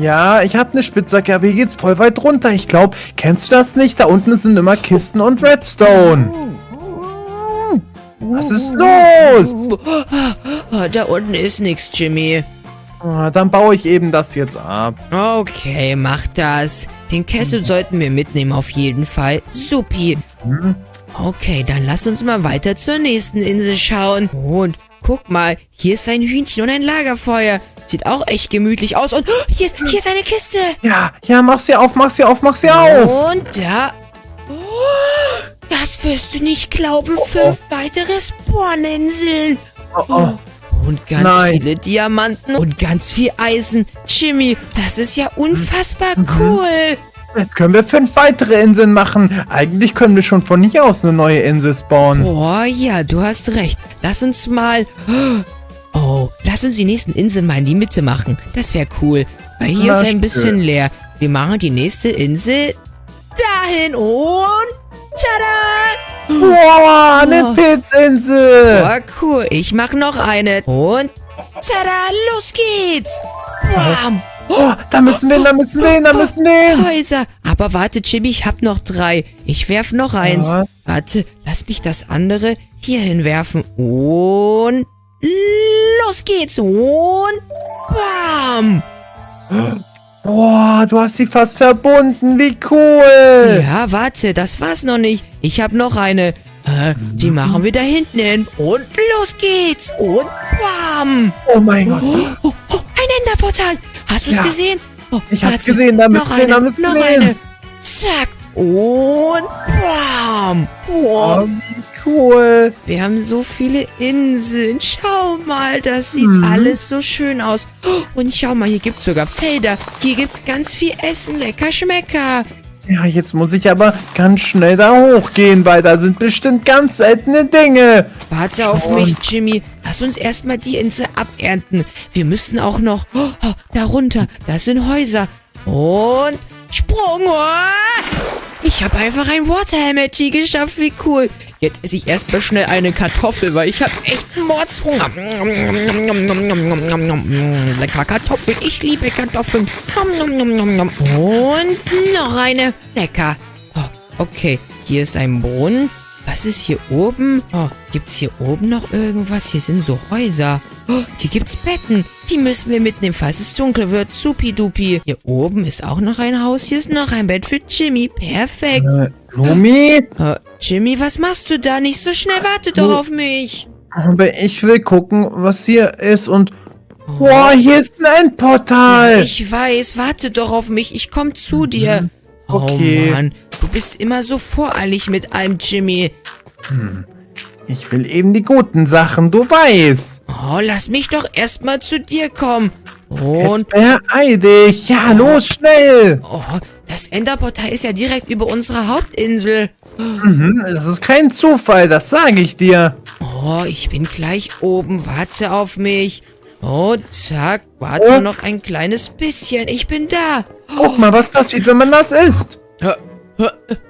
Ja, ich habe eine Spitzhacke, aber hier geht's voll weit runter. Ich glaube, kennst du das nicht? Da unten sind immer Kisten und Redstone. Was ist los? Oh, da unten ist nichts, Jimmy. Dann baue ich eben das jetzt ab. Okay, mach das. Den Kessel sollten wir mitnehmen, auf jeden Fall. Supi. Okay, dann lass uns mal weiter zur nächsten Insel schauen. Und guck mal, hier ist ein Hühnchen und ein Lagerfeuer. Sieht auch echt gemütlich aus. Und oh, hier, ist, hier ist eine Kiste. Ja, ja, mach sie auf, mach sie auf, mach sie auf. Und da... Oh, das wirst du nicht glauben. Oh, fünf oh. weitere Spawn-Inseln. Oh, oh. Und ganz Nein. viele Diamanten und ganz viel Eisen. Jimmy, das ist ja unfassbar mhm. cool. Jetzt können wir fünf weitere Inseln machen. Eigentlich können wir schon von hier aus eine neue Insel spawnen. Boah, ja, du hast recht. Lass uns mal... Oh, lass uns die nächsten Inseln mal in die Mitte machen. Das wäre cool. Weil hier Na, ist ein bisschen leer. Wir machen die nächste Insel dahin und... Tada! Wow, eine oh. Pilzinsel! Boah, cool. Ich mache noch eine. Und tada, los geht's! Bam. Oh, da müssen wir hin, da müssen wir hin, da müssen wir hin! Häuser! Aber warte, Jimmy, ich hab noch drei. Ich werf noch eins. Ja. Warte, lass mich das andere hier hinwerfen. Und los geht's! Und bam! Boah, du hast sie fast verbunden. Wie cool. Ja, warte, das war's noch nicht. Ich habe noch eine. Äh, die machen wir da hinten hin. Und los geht's. Und bam. Oh mein Gott. Oh, oh, oh, ein Enderportal. Hast du es ja. gesehen? Oh, ich hab's gesehen. Da müssen wir hin. Noch eine. Zack. Und bam. Wow. Oh, wie cool. Wir haben so viele Inseln. Schau mal, das sieht hm. alles so schön aus. Und schau mal, hier gibt es sogar Felder. Hier gibt es ganz viel Essen. Lecker Schmecker. Ja, jetzt muss ich aber ganz schnell da hochgehen, weil da sind bestimmt ganz seltene Dinge. Warte auf Und. mich, Jimmy. Lass uns erstmal die Insel abernten. Wir müssen auch noch... Oh, oh, darunter, das sind Häuser. Und... Sprung! Oh! Ich habe einfach ein Water Emoji geschafft. Wie cool. Jetzt esse ich erstmal schnell eine Kartoffel, weil ich habe echt einen Mordsprung. Lecker Kartoffeln. Ich liebe Kartoffeln. Und noch eine. Lecker. Oh, okay, hier ist ein Brunnen. Was ist hier oben? Oh, gibt's hier oben noch irgendwas? Hier sind so Häuser. Oh, hier gibt's Betten. Die müssen wir mitnehmen, falls es dunkel wird. Supi-dupi. Hier oben ist auch noch ein Haus. Hier ist noch ein Bett für Jimmy. Perfekt. Äh, Lumi? Äh, Jimmy, was machst du da? Nicht so schnell. Warte du, doch auf mich. Aber ich will gucken, was hier ist und... Boah, hier ist ein Endportal. Ich weiß. Warte doch auf mich. Ich komme zu dir. Okay. Oh Mann. Du bist immer so voreilig mit allem, Jimmy. Hm. Ich will eben die guten Sachen, du weißt. Oh, lass mich doch erstmal zu dir kommen. Und beeil dich. Ja, oh. los, schnell. Oh, das Enderportal ist ja direkt über unserer Hauptinsel. Mhm, das ist kein Zufall, das sage ich dir. Oh, ich bin gleich oben. Warte auf mich. Oh, zack. Warte oh. noch ein kleines bisschen. Ich bin da. Oh. Guck mal, was passiert, wenn man das isst.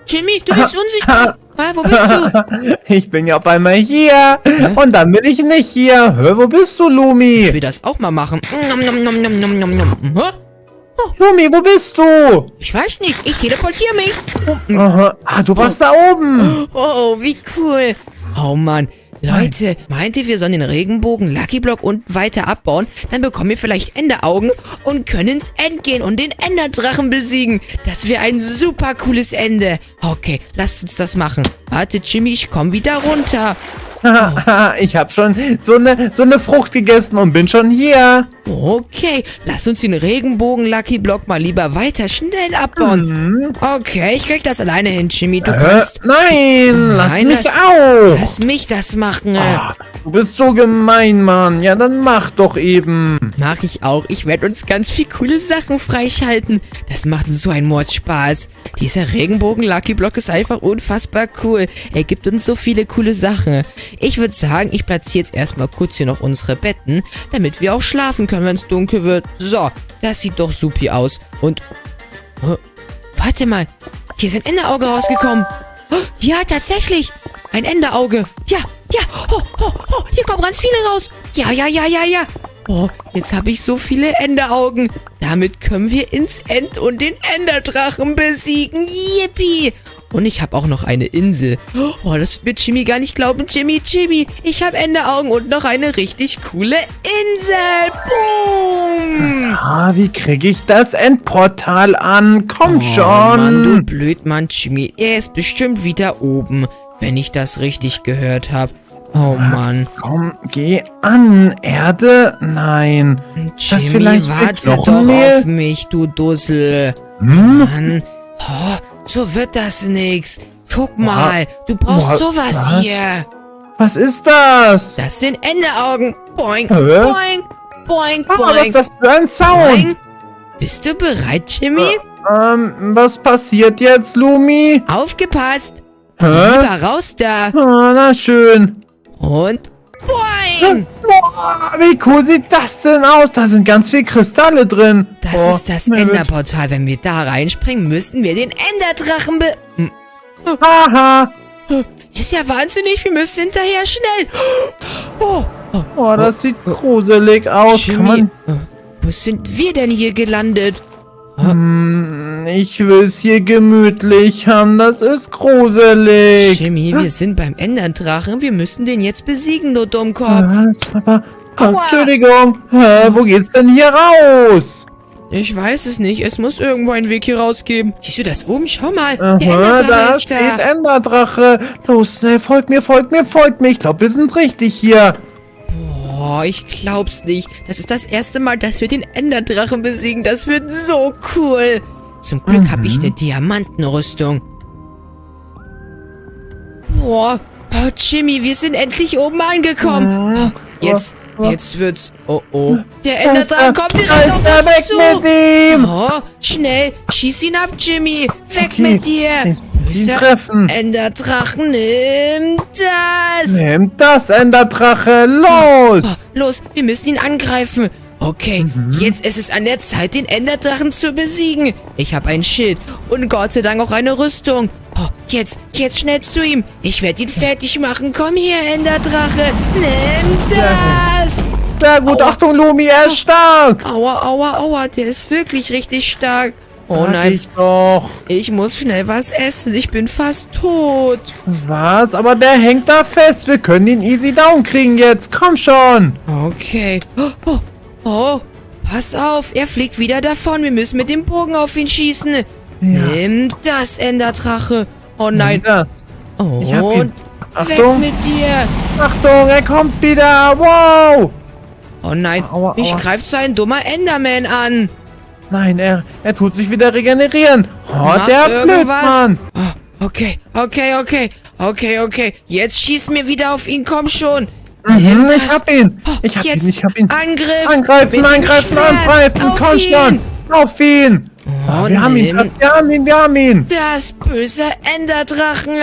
Jimmy, du bist unsichtbar. Ah, wo bist du? Ich bin ja auf einmal hier. Hä? Und dann bin ich nicht hier. Hör, wo bist du, Lumi? Ich will das auch mal machen. Nom, nom, nom, nom, nom, nom, nom. Oh. Lumi, wo bist du? Ich weiß nicht, ich teleportiere mich. Oh. Aha. Ah, du warst oh. da oben. Oh, wie cool. Oh Mann. Leute, meint ihr, wir sollen den Regenbogen, Lucky Block und weiter abbauen? Dann bekommen wir vielleicht Enderaugen und können ins End gehen und den Enderdrachen besiegen. Das wäre ein super cooles Ende. Okay, lasst uns das machen. Warte, Jimmy, ich komme wieder runter. Oh. Ich habe schon so eine so eine Frucht gegessen und bin schon hier. Okay, lass uns den Regenbogen-Lucky-Block mal lieber weiter schnell abbauen. Mhm. Okay, ich krieg das alleine hin, Jimmy. Du äh, kannst... Nein, lass nein, mich das, auch. Lass mich das machen. Ach, du bist so gemein, Mann. Ja, dann mach doch eben. Mach ich auch. Ich werde uns ganz viel coole Sachen freischalten. Das macht so einen Mordspaß. Dieser Regenbogen-Lucky-Block ist einfach unfassbar cool. Er gibt uns so viele coole Sachen. Ich würde sagen, ich platziere jetzt erstmal kurz hier noch unsere Betten, damit wir auch schlafen können, wenn es dunkel wird. So, das sieht doch supi aus. Und, oh, warte mal, hier ist ein Enderauge rausgekommen. Oh, ja, tatsächlich, ein Enderauge. Ja, ja, oh, oh, oh, hier kommen ganz viele raus. Ja, ja, ja, ja, ja. Oh, jetzt habe ich so viele Enderaugen. Damit können wir ins End und den Enderdrachen besiegen. Yippie. Und ich habe auch noch eine Insel. Oh, das wird Jimmy gar nicht glauben. Jimmy, Jimmy, ich habe Enderaugen und noch eine richtig coole Insel. Boom! Ah, wie kriege ich das Endportal an? Komm oh, schon! Mann, du Blödmann, Jimmy. Er ist bestimmt wieder oben, wenn ich das richtig gehört habe. Oh Mann. Ach, komm, geh an, Erde. Nein. Jimmy, warte doch auf mich, du Dussel. Hm? Mann. Oh, so wird das nix. Guck mal, du brauchst Boah, sowas was? hier. Was ist das? Das sind Enderaugen. Boing, äh? boing, boing, boing. Mama, was ist das für ein Sound? Bist du bereit, Jimmy? Äh, ähm, was passiert jetzt, Lumi? Aufgepasst. Hä? Lieber raus da. Oh, na schön. Und boing. Boah, wie cool sieht das denn aus? Da sind ganz viele Kristalle drin. Das oh, ist das Enderportal. Wenn wir da reinspringen, müssten wir den Enderdrachen be... Haha. Ist ja wahnsinnig. Wir müssen hinterher schnell. Oh, oh, oh das oh, sieht oh, gruselig aus. Kann man... Wo sind wir denn hier gelandet? Hm, ich will es hier gemütlich haben. Das ist gruselig. Jimmy, wir sind beim Enderdrachen. Wir müssen den jetzt besiegen, du Dummkopf. Was, aber, Entschuldigung. Hä, wo geht's denn hier raus? Ich weiß es nicht. Es muss irgendwo einen Weg hier rausgeben. Siehst du das oben? Schau mal. Aha, der Enderdrache da ist da. Steht Enderdrache. Los, schnell, folgt mir, folgt mir, folgt mir. Ich glaube, wir sind richtig hier. Oh, ich glaub's nicht. Das ist das erste Mal, dass wir den Enderdrachen besiegen. Das wird so cool. Zum Glück mhm. habe ich eine Diamantenrüstung. Boah, oh, Jimmy, wir sind endlich oben angekommen. Mhm. Oh, jetzt, oh. jetzt wird's... Oh, oh. Der Enderdrachen kommt direkt auf uns zu. Weg mit ihm. Oh, schnell, schieß ihn ab, Jimmy. Weg okay. mit dir. Treffen. Enderdrachen, nimm das! Nimm das, Enderdrache, los! Oh, los, wir müssen ihn angreifen. Okay, mhm. jetzt ist es an der Zeit, den Enderdrachen zu besiegen. Ich habe ein Schild und Gott sei Dank auch eine Rüstung. Oh, jetzt, jetzt schnell zu ihm. Ich werde ihn fertig machen. Komm hier, Enderdrache, nimm das! Sehr gut, aua. Achtung, Lumi, er ist stark! Aua, aua, aua, der ist wirklich richtig stark. Oh nein, ich, doch. ich muss schnell was essen. Ich bin fast tot. Was? Aber der hängt da fest. Wir können ihn easy down kriegen jetzt. Komm schon. Okay. Oh, oh, oh. Pass auf. Er fliegt wieder davon. Wir müssen mit dem Bogen auf ihn schießen. Ja. Nimm das, Enderdrache. Oh nein. Nimm das. Oh, ich hab ihn. Achtung. Weg mit dir. Achtung, er kommt wieder. Wow. Oh nein. Aua, aua. Mich greift so ein dummer Enderman an. Nein, er, er tut sich wieder regenerieren. Oh, der Blödmann. Oh, okay, okay, okay, okay, okay. Jetzt schieß mir wieder auf ihn, komm schon. Mhm, ich hab ihn. Ich hab ihn, ich hab ihn. Angriff. Angreifen, angreifen, angreifen. Komm schon. Auf ihn. Oh, wir haben ihn, wir haben ihn, wir haben ihn. Das böse Enderdrachen.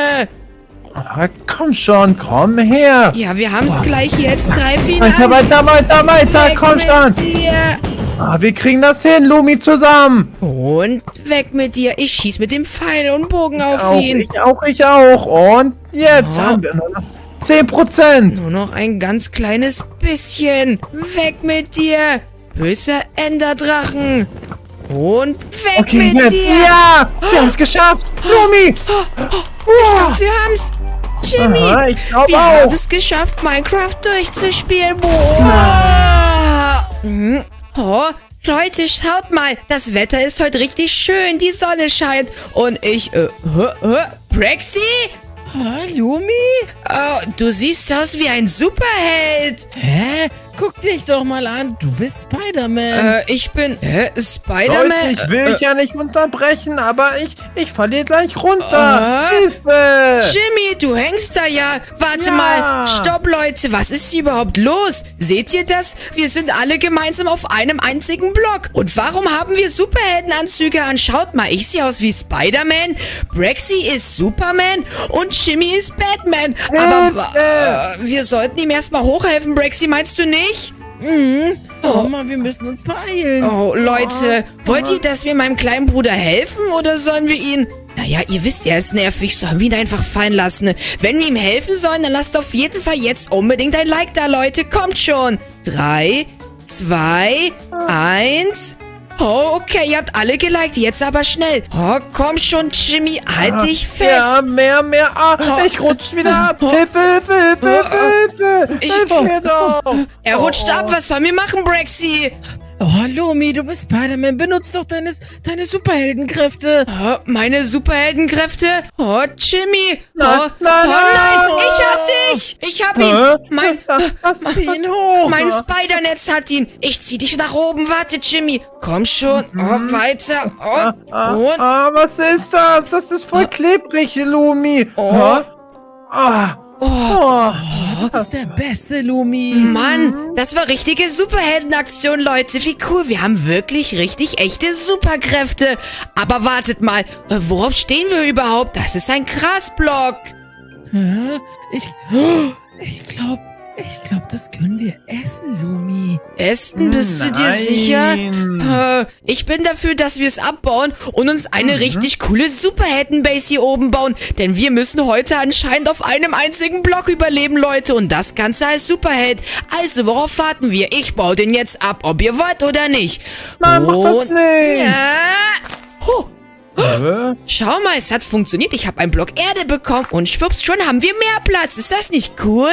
Ah, komm schon, komm her. Ja, wir haben's gleich jetzt. Greif ihn an. Weiter, weiter, weiter, weiter. Komm schon. Ah, wir kriegen das hin, Lumi, zusammen. Und weg mit dir. Ich schieß mit dem Pfeil und Bogen auf auch, ihn. Ich auch, ich auch. Und jetzt oh. haben wir nur noch zehn Prozent. Nur noch ein ganz kleines bisschen. Weg mit dir. Böse Enderdrachen. Und weg okay, mit jetzt. dir. Ja, wir haben es geschafft. Lumi. Ich glaub, wir haben's. Jimmy, Aha, ich glaub wir auch. haben es geschafft, Minecraft durchzuspielen. Boah. Hm. Oh, Leute, schaut mal. Das Wetter ist heute richtig schön. Die Sonne scheint. Und ich... Äh, äh, äh, Braxi? Oh, Lumi? Oh, du siehst aus wie ein Superheld. Hä? Guck dich doch mal an. Du bist Spider-Man. Äh, ich bin... Hä? Spider-Man? Ich will äh, dich ja nicht unterbrechen, aber ich... Ich verliere gleich runter. Äh, Hilfe! Jimmy, du hängst da ja. Warte ja. mal. Stopp, Leute. Was ist hier überhaupt los? Seht ihr das? Wir sind alle gemeinsam auf einem einzigen Block. Und warum haben wir Superheldenanzüge an? Schaut mal, ich sehe aus wie Spider-Man. Braxi ist Superman. Und Jimmy ist Batman. Aber äh, wir sollten ihm erstmal hochhelfen, Braxi. Meinst du nicht? Mhm. Oh, oh Mann, wir müssen uns beeilen. Oh, Leute. Oh. Wollt ihr, dass wir meinem kleinen Bruder helfen? Oder sollen wir ihn... Naja, ihr wisst, er ist nervig. Sollen wir ihn einfach fallen lassen? Wenn wir ihm helfen sollen, dann lasst auf jeden Fall jetzt unbedingt ein Like da, Leute. Kommt schon. Drei, zwei, eins... Oh, okay, ihr habt alle geliked, jetzt aber schnell. Oh, komm schon, Jimmy, halt ah, dich fest. Ja, mehr, mehr, ah, oh, ich rutsch wieder ab. Oh, Hilfe, Hilfe, Hilfe, Hilfe, Hilfe. Ich, Hilfe doch. Er rutscht oh. ab, was sollen wir machen, Braxi? Oh, Lumi, du bist Spider-Man, benutzt doch deine, deine Superheldenkräfte. Oh, meine Superheldenkräfte? Oh, Jimmy. Nein, oh, nein, oh, nein, oh. ich hab dich. Ich hab ihn. Mein, das, das, zieh ihn hoch. Mein Spider-Netz hat ihn. Ich zieh dich nach oben. Warte, Jimmy. Komm schon. Oh, weiter. Und, ah, und. Ah, was ist das? Das ist voll oh. klebrig, Lumi. Oh. Ah. Oh, oh, oh, du bist der Beste, Lumi. Mann, das war richtige Superheldenaktion, Leute. Wie cool. Wir haben wirklich richtig echte Superkräfte. Aber wartet mal. Worauf stehen wir überhaupt? Das ist ein Grasblock. Ich, ich glaube, ich glaube, das können wir essen, Lumi. Essen? Bist Nein. du dir sicher? Äh, ich bin dafür, dass wir es abbauen und uns eine mhm. richtig coole Superhelden-Base hier oben bauen. Denn wir müssen heute anscheinend auf einem einzigen Block überleben, Leute. Und das Ganze als Superheld. Also, worauf warten wir? Ich baue den jetzt ab, ob ihr wollt oder nicht. Nein, und mach das nicht. Ja. Huh. Äh? Schau mal, es hat funktioniert. Ich habe einen Block Erde bekommen. Und schwupps, schon haben wir mehr Platz. Ist das nicht cool?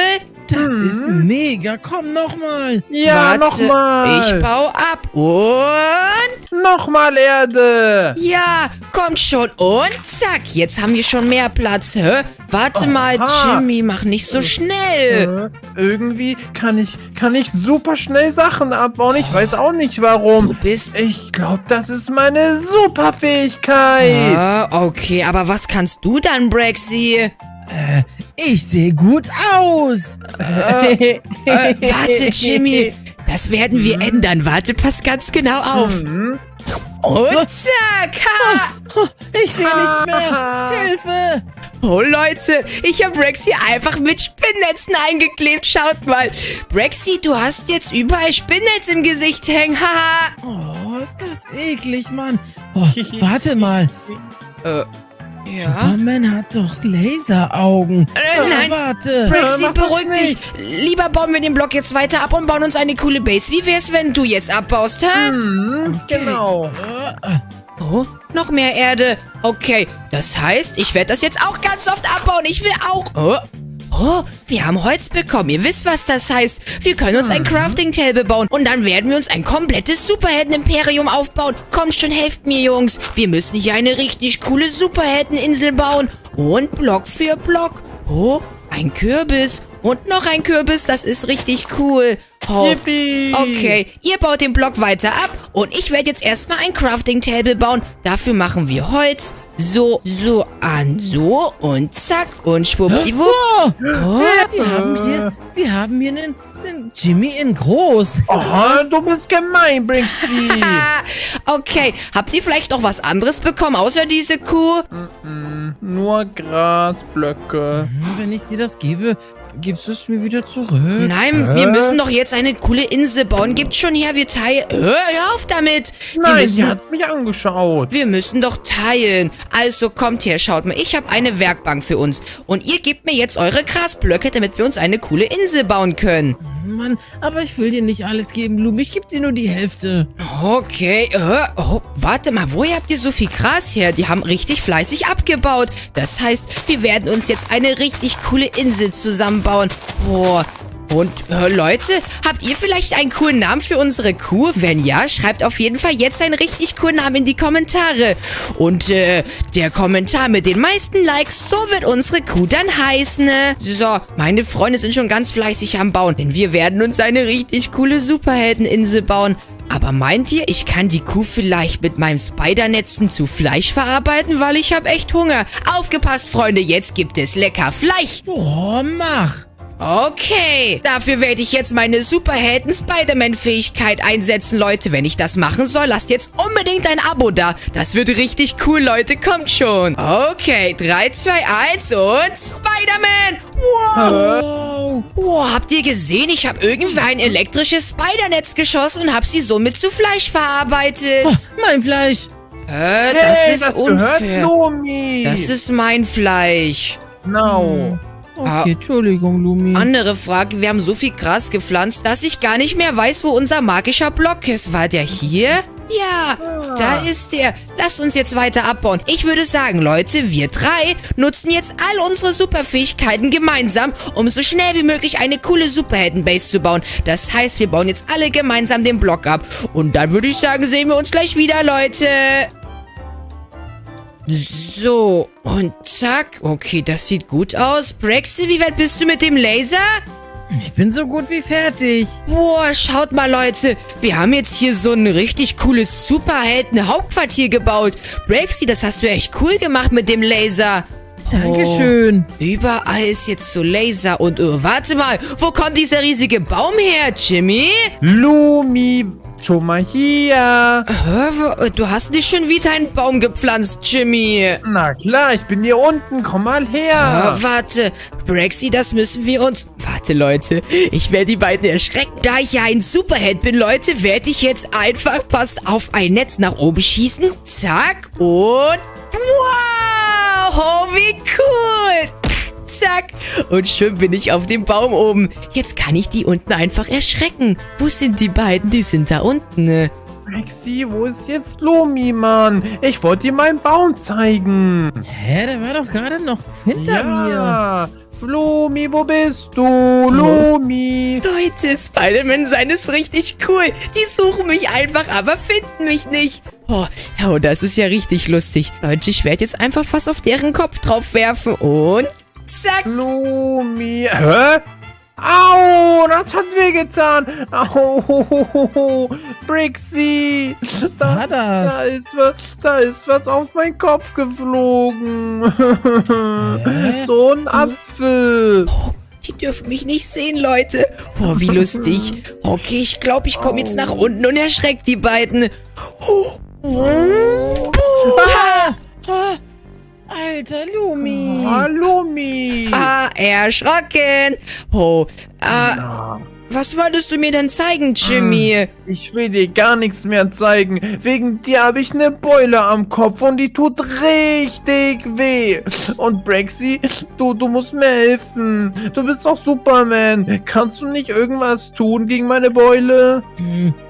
Das mhm. ist mega. Komm, nochmal. Ja, nochmal. Ich baue ab. Und... Nochmal Erde. Ja, kommt schon. Und zack. Jetzt haben wir schon mehr Platz. Hä? Warte Aha. mal, Jimmy. Mach nicht so schnell. Äh, irgendwie kann ich, kann ich super schnell Sachen abbauen. Ich oh. weiß auch nicht, warum. Du bist... Ich glaube, das ist meine Superfähigkeit. Ah, okay, aber was kannst du dann, Braxi? Äh, ich sehe gut aus. Äh, äh, warte, Jimmy. Das werden wir ändern. Warte, pass ganz genau auf. Und zack. Ha. Ich sehe nichts mehr. Hilfe. Oh, Leute. Ich habe Braxi einfach mit Spinnnetzen eingeklebt. Schaut mal. Braxi, du hast jetzt überall Spinnnetz im Gesicht hängen. Haha. Oh, ist das eklig, Mann. Oh, warte mal. Äh. Ja. Superman hat doch Laseraugen. Äh, oh, nein, warte. Braxi, ja, beruhig dich. Lieber bauen wir den Block jetzt weiter ab und bauen uns eine coole Base. Wie wär's, wenn du jetzt abbaust, hä? Hm, okay. Genau. Oh, noch mehr Erde. Okay, das heißt, ich werde das jetzt auch ganz oft abbauen. Ich will auch... Oh. Oh, wir haben Holz bekommen. Ihr wisst, was das heißt. Wir können uns ein Crafting-Table bauen. Und dann werden wir uns ein komplettes Superhelden-Imperium aufbauen. Kommt schon, helft mir, Jungs. Wir müssen hier eine richtig coole Superheldeninsel bauen. Und Block für Block. Oh, ein Kürbis. Und noch ein Kürbis. Das ist richtig cool. Oh. Yippie. Okay, ihr baut den Block weiter ab. Und ich werde jetzt erstmal ein Crafting-Table bauen. Dafür machen wir Holz. So, so, an, so und zack und schwuppdiwupp. Oh, wir haben hier, wir haben hier einen, einen Jimmy in groß. Oh, du bist gemein, Braxi. Okay, habt ihr vielleicht noch was anderes bekommen, außer diese Kuh? Mm-mm, nur Grasblöcke. Wenn ich dir das gebe, Gibst du es mir wieder zurück? Nein, äh? wir müssen doch jetzt eine coole Insel bauen. Gibt's schon her, wir teilen. Hör auf damit! Nein, wir müssen, sie hat mich angeschaut. Wir müssen doch teilen. Also kommt her, schaut mal. Ich habe eine Werkbank für uns. Und ihr gebt mir jetzt eure Grasblöcke, damit wir uns eine coole Insel bauen können. Mann, aber ich will dir nicht alles geben, Lumi. Ich gebe dir nur die Hälfte. Okay. Äh, oh, warte mal, woher habt ihr so viel Gras her? Die haben richtig fleißig abgebaut. Das heißt, wir werden uns jetzt eine richtig coole Insel zusammenbauen. Boah. Und äh, Leute, habt ihr vielleicht einen coolen Namen für unsere Kuh? Wenn ja, schreibt auf jeden Fall jetzt einen richtig coolen Namen in die Kommentare. Und äh, der Kommentar mit den meisten Likes, so wird unsere Kuh dann heißen. Ne? So, meine Freunde sind schon ganz fleißig am Bauen, denn wir werden uns eine richtig coole Superheldeninsel bauen. Aber meint ihr, ich kann die Kuh vielleicht mit meinem Spidernetzen zu Fleisch verarbeiten, weil ich habe echt Hunger. Aufgepasst, Freunde, jetzt gibt es lecker Fleisch. Oh, mach. Okay, dafür werde ich jetzt meine Superhelden-Spider-Man-Fähigkeit einsetzen, Leute. Wenn ich das machen soll, lasst jetzt unbedingt ein Abo da. Das wird richtig cool, Leute. Kommt schon. Okay, drei, zwei, eins und Spider-Man. Wow. Wow, habt ihr gesehen? Ich habe irgendwie ein elektrisches Spider-Netz geschossen und habe sie somit zu Fleisch verarbeitet. Oh, mein Fleisch. Äh, das hey, ist das unfair. Gehört Lumi. Das ist mein Fleisch. No. Hm. Okay, Entschuldigung, Lumi. Andere Frage, wir haben so viel Gras gepflanzt, dass ich gar nicht mehr weiß, wo unser magischer Block ist. War der hier? Ja, ah. da ist der. Lasst uns jetzt weiter abbauen. Ich würde sagen, Leute, wir drei nutzen jetzt all unsere Superfähigkeiten gemeinsam, um so schnell wie möglich eine coole Superhelden-Base zu bauen. Das heißt, wir bauen jetzt alle gemeinsam den Block ab. Und dann würde ich sagen, sehen wir uns gleich wieder, Leute. So, und zack. Okay, das sieht gut aus. Braxi, wie weit bist du mit dem Laser? Ich bin so gut wie fertig. Boah, schaut mal, Leute. Wir haben jetzt hier so ein richtig cooles Superhelden-Hauptquartier gebaut. Braxi, das hast du echt cool gemacht mit dem Laser. Dankeschön. Oh, überall ist jetzt so Laser und... Oh, warte mal, wo kommt dieser riesige Baum her, Jimmy? Lumi... Schon mal hier. Du hast nicht schon wieder einen Baum gepflanzt, Jimmy. Na klar, ich bin hier unten. Komm mal her. Oh, warte, Braxi, das müssen wir uns... Warte, Leute, ich werde die beiden erschrecken. Da ich ja ein Superheld bin, Leute, werde ich jetzt einfach passt auf ein Netz nach oben schießen. Zack und... Wow, wie cool. Zack. Und schön bin ich auf dem Baum oben. Jetzt kann ich die unten einfach erschrecken. Wo sind die beiden? Die sind da unten. Braxi, wo ist jetzt Lumi, Mann? Ich wollte dir meinen Baum zeigen. Hä, der war doch gerade noch hinter ja. mir. Lumi, wo bist du? Lumi. Leute, Spider-Man sein ist richtig cool. Die suchen mich einfach, aber finden mich nicht. Oh, oh, das ist ja richtig lustig. Leute, ich werde jetzt einfach was auf deren Kopf drauf werfen und... Zack. Lumi. Hä? Au, das hat wehgetan. Au, Braxi. Was da, war das? Da ist, da ist was auf meinen Kopf geflogen. Hä? So ein Apfel. Oh, die dürfen mich nicht sehen, Leute. Boah, wie lustig. Okay, ich glaube, ich komme jetzt nach unten und erschrecke die beiden. Oh. Oh. Ah. Alter, Lumi. Ah, Lumi. Ah, erschrocken. Oh, ah, ja. Was wolltest du mir denn zeigen, Jimmy? Ich will dir gar nichts mehr zeigen. Wegen dir habe ich eine Beule am Kopf und die tut richtig weh. Und Braxi, du, du musst mir helfen. Du bist doch Superman. Kannst du nicht irgendwas tun gegen meine Beule?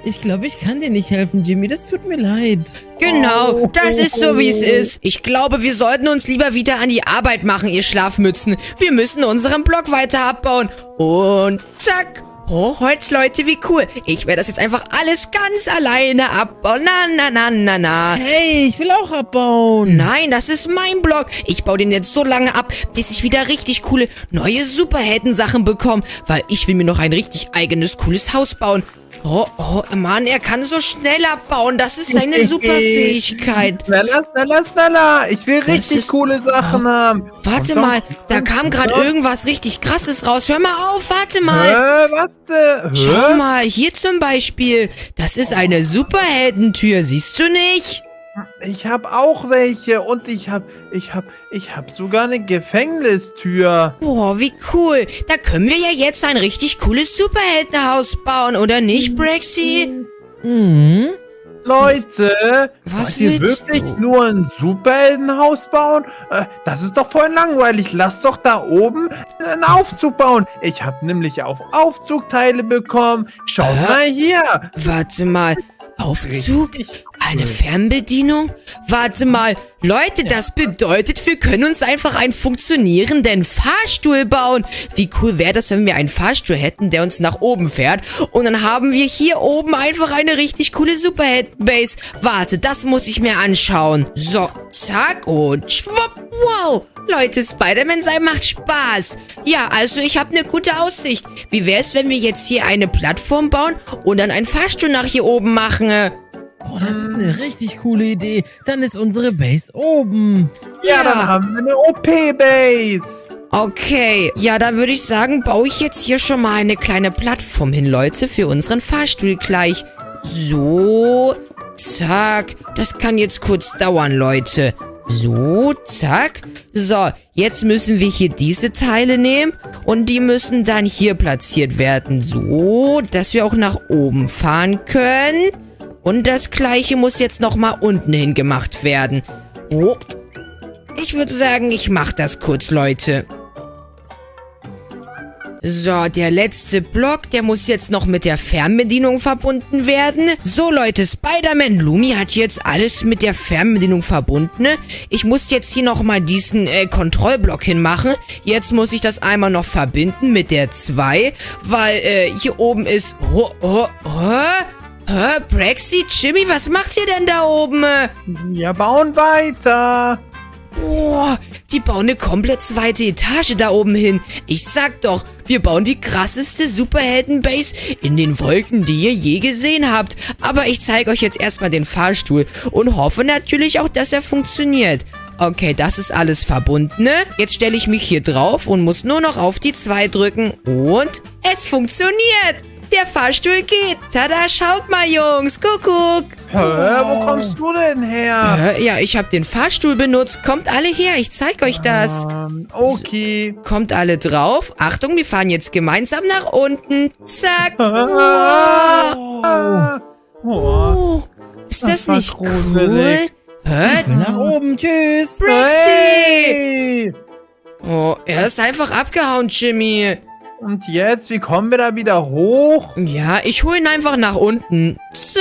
Ich glaube, ich kann dir nicht helfen, Jimmy. Das tut mir leid. Genau, das ist so, wie es ist. Ich glaube, wir sollten uns lieber wieder an die Arbeit machen, ihr Schlafmützen. Wir müssen unseren Block weiter abbauen. Und zack. Oh, Holz, Leute, wie cool. Ich werde das jetzt einfach alles ganz alleine abbauen. Na, na, na, na, na. Hey, ich will auch abbauen. Nein, das ist mein Block. Ich baue den jetzt so lange ab, bis ich wieder richtig coole neue Superhelden-Sachen bekomme. Weil ich will mir noch ein richtig eigenes, cooles Haus bauen. Oh, oh, Mann, er kann so schnell abbauen. Das ist seine Superfähigkeit. Schneller, schneller, schneller. Ich will richtig coole Sachen haben. Warte mal, da kam gerade irgendwas richtig Krasses raus. Hör mal auf, warte mal. Hä, was denn? Schau mal, hier zum Beispiel. Das ist eine Superheldentür, siehst du nicht? Ich habe auch welche und ich habe, ich habe, ich habe sogar eine Gefängnistür. Boah, wie cool. Da können wir ja jetzt ein richtig cooles Superheldenhaus bauen, oder nicht, Braxi? Mhm. Leute, was wollt ihr wirklich du? nur ein Superheldenhaus bauen? Das ist doch voll langweilig. Lasst doch da oben einen Aufzug bauen. Ich habe nämlich auch Aufzugteile bekommen. Schaut äh? mal hier. Warte mal. Aufzug? Eine Fernbedienung? Warte mal, Leute, das bedeutet, wir können uns einfach einen funktionierenden Fahrstuhl bauen. Wie cool wäre das, wenn wir einen Fahrstuhl hätten, der uns nach oben fährt. Und dann haben wir hier oben einfach eine richtig coole Superhelden-Base. Warte, das muss ich mir anschauen. So, zack und schwupp. Wow, Leute, Spider-Man sein macht Spaß. Ja, also ich habe eine gute Aussicht. Wie wäre es, wenn wir jetzt hier eine Plattform bauen und dann einen Fahrstuhl nach hier oben machen? Oh, das ist eine richtig coole Idee. Dann ist unsere Base oben. Ja, ja. Dann haben wir eine O P-Base. Okay, ja, dann würde ich sagen, baue ich jetzt hier schon mal eine kleine Plattform hin, Leute, für unseren Fahrstuhl gleich. So, zack. Das kann jetzt kurz dauern, Leute. So, zack. So, jetzt müssen wir hier diese Teile nehmen und die müssen dann hier platziert werden. So, dass wir auch nach oben fahren können. Und das gleiche muss jetzt nochmal unten hin gemacht werden. Oh. Ich würde sagen, ich mache das kurz, Leute. So, der letzte Block, der muss jetzt noch mit der Fernbedienung verbunden werden. So, Leute, Spider-Man Lumi hat jetzt alles mit der Fernbedienung verbunden. Ich muss jetzt hier nochmal diesen äh, Kontrollblock hinmachen. Jetzt muss ich das einmal noch verbinden mit der zwei, weil äh, hier oben ist... Oh, oh, oh. Hä, Braxi, Jimmy, was macht ihr denn da oben? Wir bauen weiter. Boah, die bauen eine komplett zweite Etage da oben hin. Ich sag doch, wir bauen die krasseste Superhelden-Base in den Wolken, die ihr je gesehen habt. Aber ich zeige euch jetzt erstmal den Fahrstuhl und hoffe natürlich auch, dass er funktioniert. Okay, das ist alles verbunden, ne? Jetzt stelle ich mich hier drauf und muss nur noch auf die zwei drücken. Und es funktioniert. Der Fahrstuhl geht. Tada, schaut mal, Jungs. Kuckuck. Hä, wo kommst du denn her? Äh, ja, ich habe den Fahrstuhl benutzt. Kommt alle her, ich zeig euch das. Um, okay. So, kommt alle drauf. Achtung, wir fahren jetzt gemeinsam nach unten. Zack. Wow. Oh. Oh. Ist das, das nicht cool? Hä? Nach oben, tschüss. Braxi. Hey. Oh, er ist einfach abgehauen, Jimmy. Und jetzt, wie kommen wir da wieder hoch? Ja, ich hole ihn einfach nach unten. So,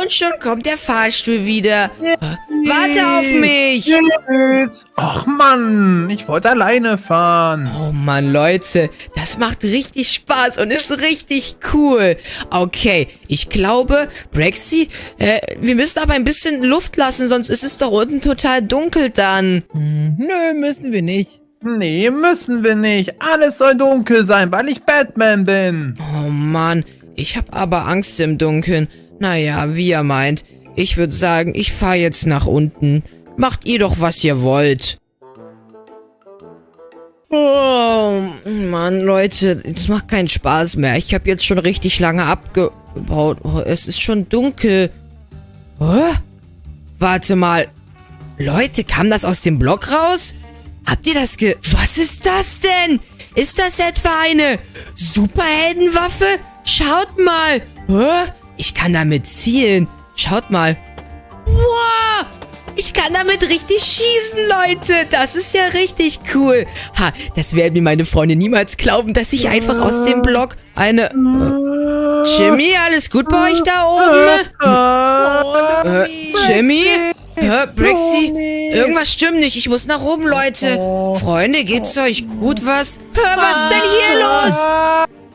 und schon kommt der Fahrstuhl wieder. Nee. Warte auf mich. Tschüss. Ach Mann, ich wollte alleine fahren. Oh Mann, Leute, das macht richtig Spaß und ist richtig cool. Okay, ich glaube, Braxi, äh, wir müssen aber ein bisschen Luft lassen, sonst ist es doch unten total dunkel dann. Hm, nö, müssen wir nicht. Nee, müssen wir nicht. Alles soll dunkel sein, weil ich Batman bin. Oh Mann, ich habe aber Angst im Dunkeln. Naja, wie er meint. Ich würde sagen, ich fahre jetzt nach unten. Macht ihr doch, was ihr wollt. Oh Mann, Leute, das macht keinen Spaß mehr. Ich habe jetzt schon richtig lange abgebaut. Oh, es ist schon dunkel. Oh? Warte mal. Leute, kam das aus dem Block raus? Habt ihr das ge... Was ist das denn? Ist das etwa eine Superheldenwaffe? Schaut mal. Hä? Ich kann damit zielen. Schaut mal. Wow. Ich kann damit richtig schießen, Leute. Das ist ja richtig cool. Ha, das werden mir meine Freunde niemals glauben, dass ich einfach aus dem Block eine... Jimmy, alles gut bei euch da oben? Äh, Jimmy? Hä, Braxi? Irgendwas stimmt nicht. Ich muss nach oben, Leute. Freunde, geht's euch gut, was? Hä, was ist denn hier los?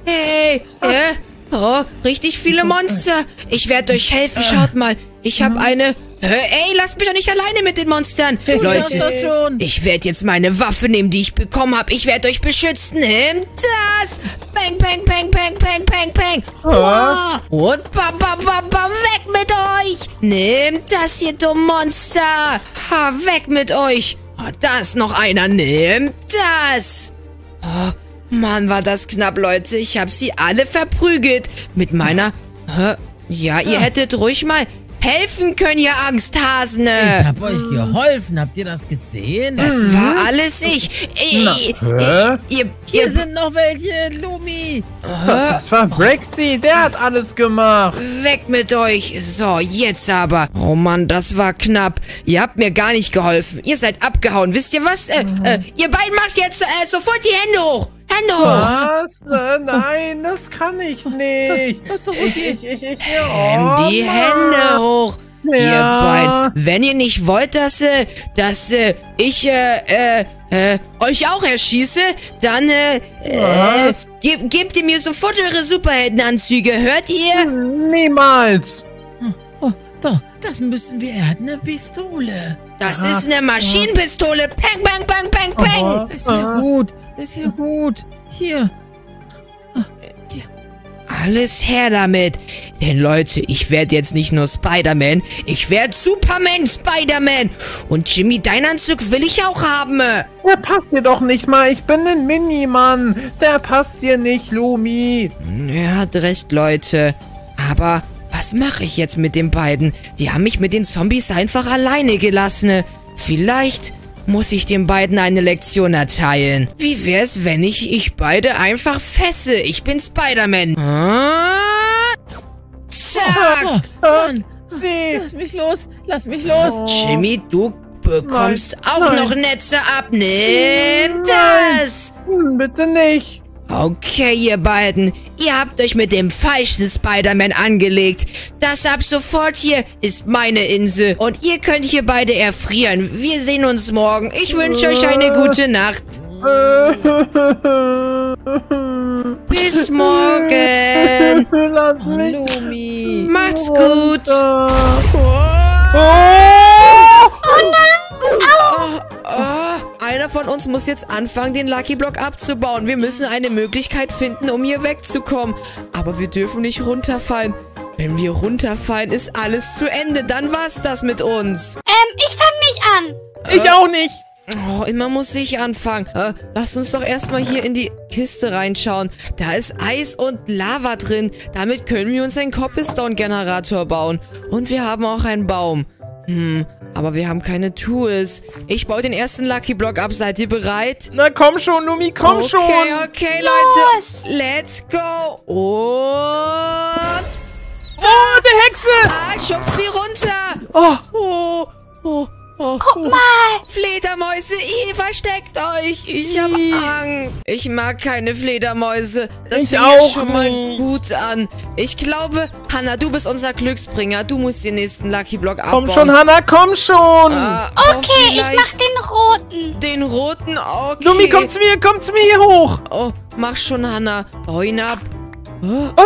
Hey, äh, oh, richtig viele Monster. Ich werde euch helfen. Schaut mal. Ich habe eine... Hä, ey, lasst mich doch nicht alleine mit den Monstern. Du Leute, ich werde jetzt meine Waffe nehmen, die ich bekommen habe. Ich werde euch beschützen. Nehmt das. Bang, bang, bang, bang, bang, bang, bang. Wow. Und bam, bam, bam, bam, weg mit euch. Nehmt das, ihr dummen Monster. Ha, weg mit euch. Oh, da ist noch einer. Nehmt das. Oh, Mann, war das knapp, Leute. Ich habe sie alle verprügelt. Mit meiner... Hä? Ja, ihr hättet ruhig mal... helfen können, ihr Angsthasene. Ich hab euch geholfen. Habt ihr das gesehen? Das mhm. war alles ich. Ey, Na, ey, hä? Ihr, hier ihr sind noch welche, Lumi. Das war Braxi. Der hat alles gemacht. Weg mit euch. So, jetzt aber. Oh Mann, das war knapp. Ihr habt mir gar nicht geholfen. Ihr seid abgehauen. Wisst ihr was? Äh, mhm. äh, ihr beiden macht jetzt äh, sofort die Hände hoch. Hände was? hoch. Was? Nein, das kann ich nicht. Das ist doch okay. Ich, ich, ich, ich. Oh, die Mann. Hände hoch. Ja. Ihr beiden. Wenn ihr nicht wollt, dass, äh, dass äh, ich äh, äh, euch auch erschieße, dann äh, äh, ge gebt ihr mir sofort eure Superheldenanzüge. Hört ihr? Niemals. Oh, doch, das müssen wir. Er hat eine Pistole. Das ah, ist eine Maschinenpistole. Peng, bang, bang, bang, bang. Ist ja gut. Ist ja gut. Hier. Ah, hier. Alles her damit. Denn Leute, ich werde jetzt nicht nur Spider-Man, ich werde Superman Spider-Man. Und Jimmy, deinen Anzug will ich auch haben. Der passt dir doch nicht mal. Ich bin ein Minimann. Der passt dir nicht, Lumi. Er hat recht, Leute. Aber was mache ich jetzt mit den beiden? Die haben mich mit den Zombies einfach alleine gelassen. Vielleicht muss ich den beiden eine Lektion erteilen. Wie wär's, wenn ich ich beide einfach fesse? Ich bin Spider-Man. Ah, zack! Oh, Mann, lass mich los, lass mich los. Oh. Jimmy, du bekommst nein, auch nein. noch Netze ab. Nimm das! Bitte nicht. Okay, ihr beiden. Ihr habt euch mit dem falschen Spider-Man angelegt. Das ab sofort hier ist meine Insel. Und ihr könnt hier beide erfrieren. Wir sehen uns morgen. Ich wünsche euch eine gute Nacht. Bis morgen. Lass mich. Lumi. Macht's gut. Oh, oh, einer von uns muss jetzt anfangen, den Lucky Block abzubauen. Wir müssen eine Möglichkeit finden, um hier wegzukommen. Aber wir dürfen nicht runterfallen. Wenn wir runterfallen, ist alles zu Ende. Dann war's das mit uns. Ähm, ich fang nicht an. Ich äh, auch nicht. Oh, immer muss ich anfangen. Äh, lasst uns doch erstmal hier in die Kiste reinschauen. Da ist Eis und Lava drin. Damit können wir uns einen Cobblestone-Generator bauen. Und wir haben auch einen Baum. Hm, aber wir haben keine Tools. Ich baue den ersten Lucky Block ab. Seid ihr bereit? Na komm schon, Lumi, komm okay, schon. Okay, okay, Leute. Let's go. Und... Oh, eine Hexe. Ah, schubst sie runter. Oh, oh, oh. Oh, guck mal! Fledermäuse, ihr versteckt euch! Ich hab Angst! Ich mag keine Fledermäuse. Das fängt jetzt schon mal gut an. Ich glaube, Hanna, du bist unser Glücksbringer. Du musst den nächsten Lucky Block abbauen. Komm schon, Hanna, komm schon! Ah, okay, ich mach den roten. Den roten? Okay. Lumi, komm zu mir, komm zu mir hier hoch! Oh, mach schon, Hanna. Bau ihn ab. Oh. Oh.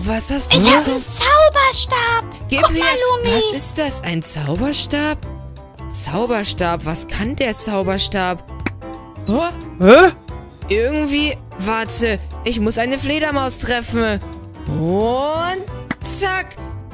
Was hast du? Ich hab einen Zauberstab! Gib guck her. Mal, Lumi! Was ist das? Ein Zauberstab? Zauberstab, was kann der Zauberstab? Oh? Hä? Irgendwie, warte, ich muss eine Fledermaus treffen. Und zack.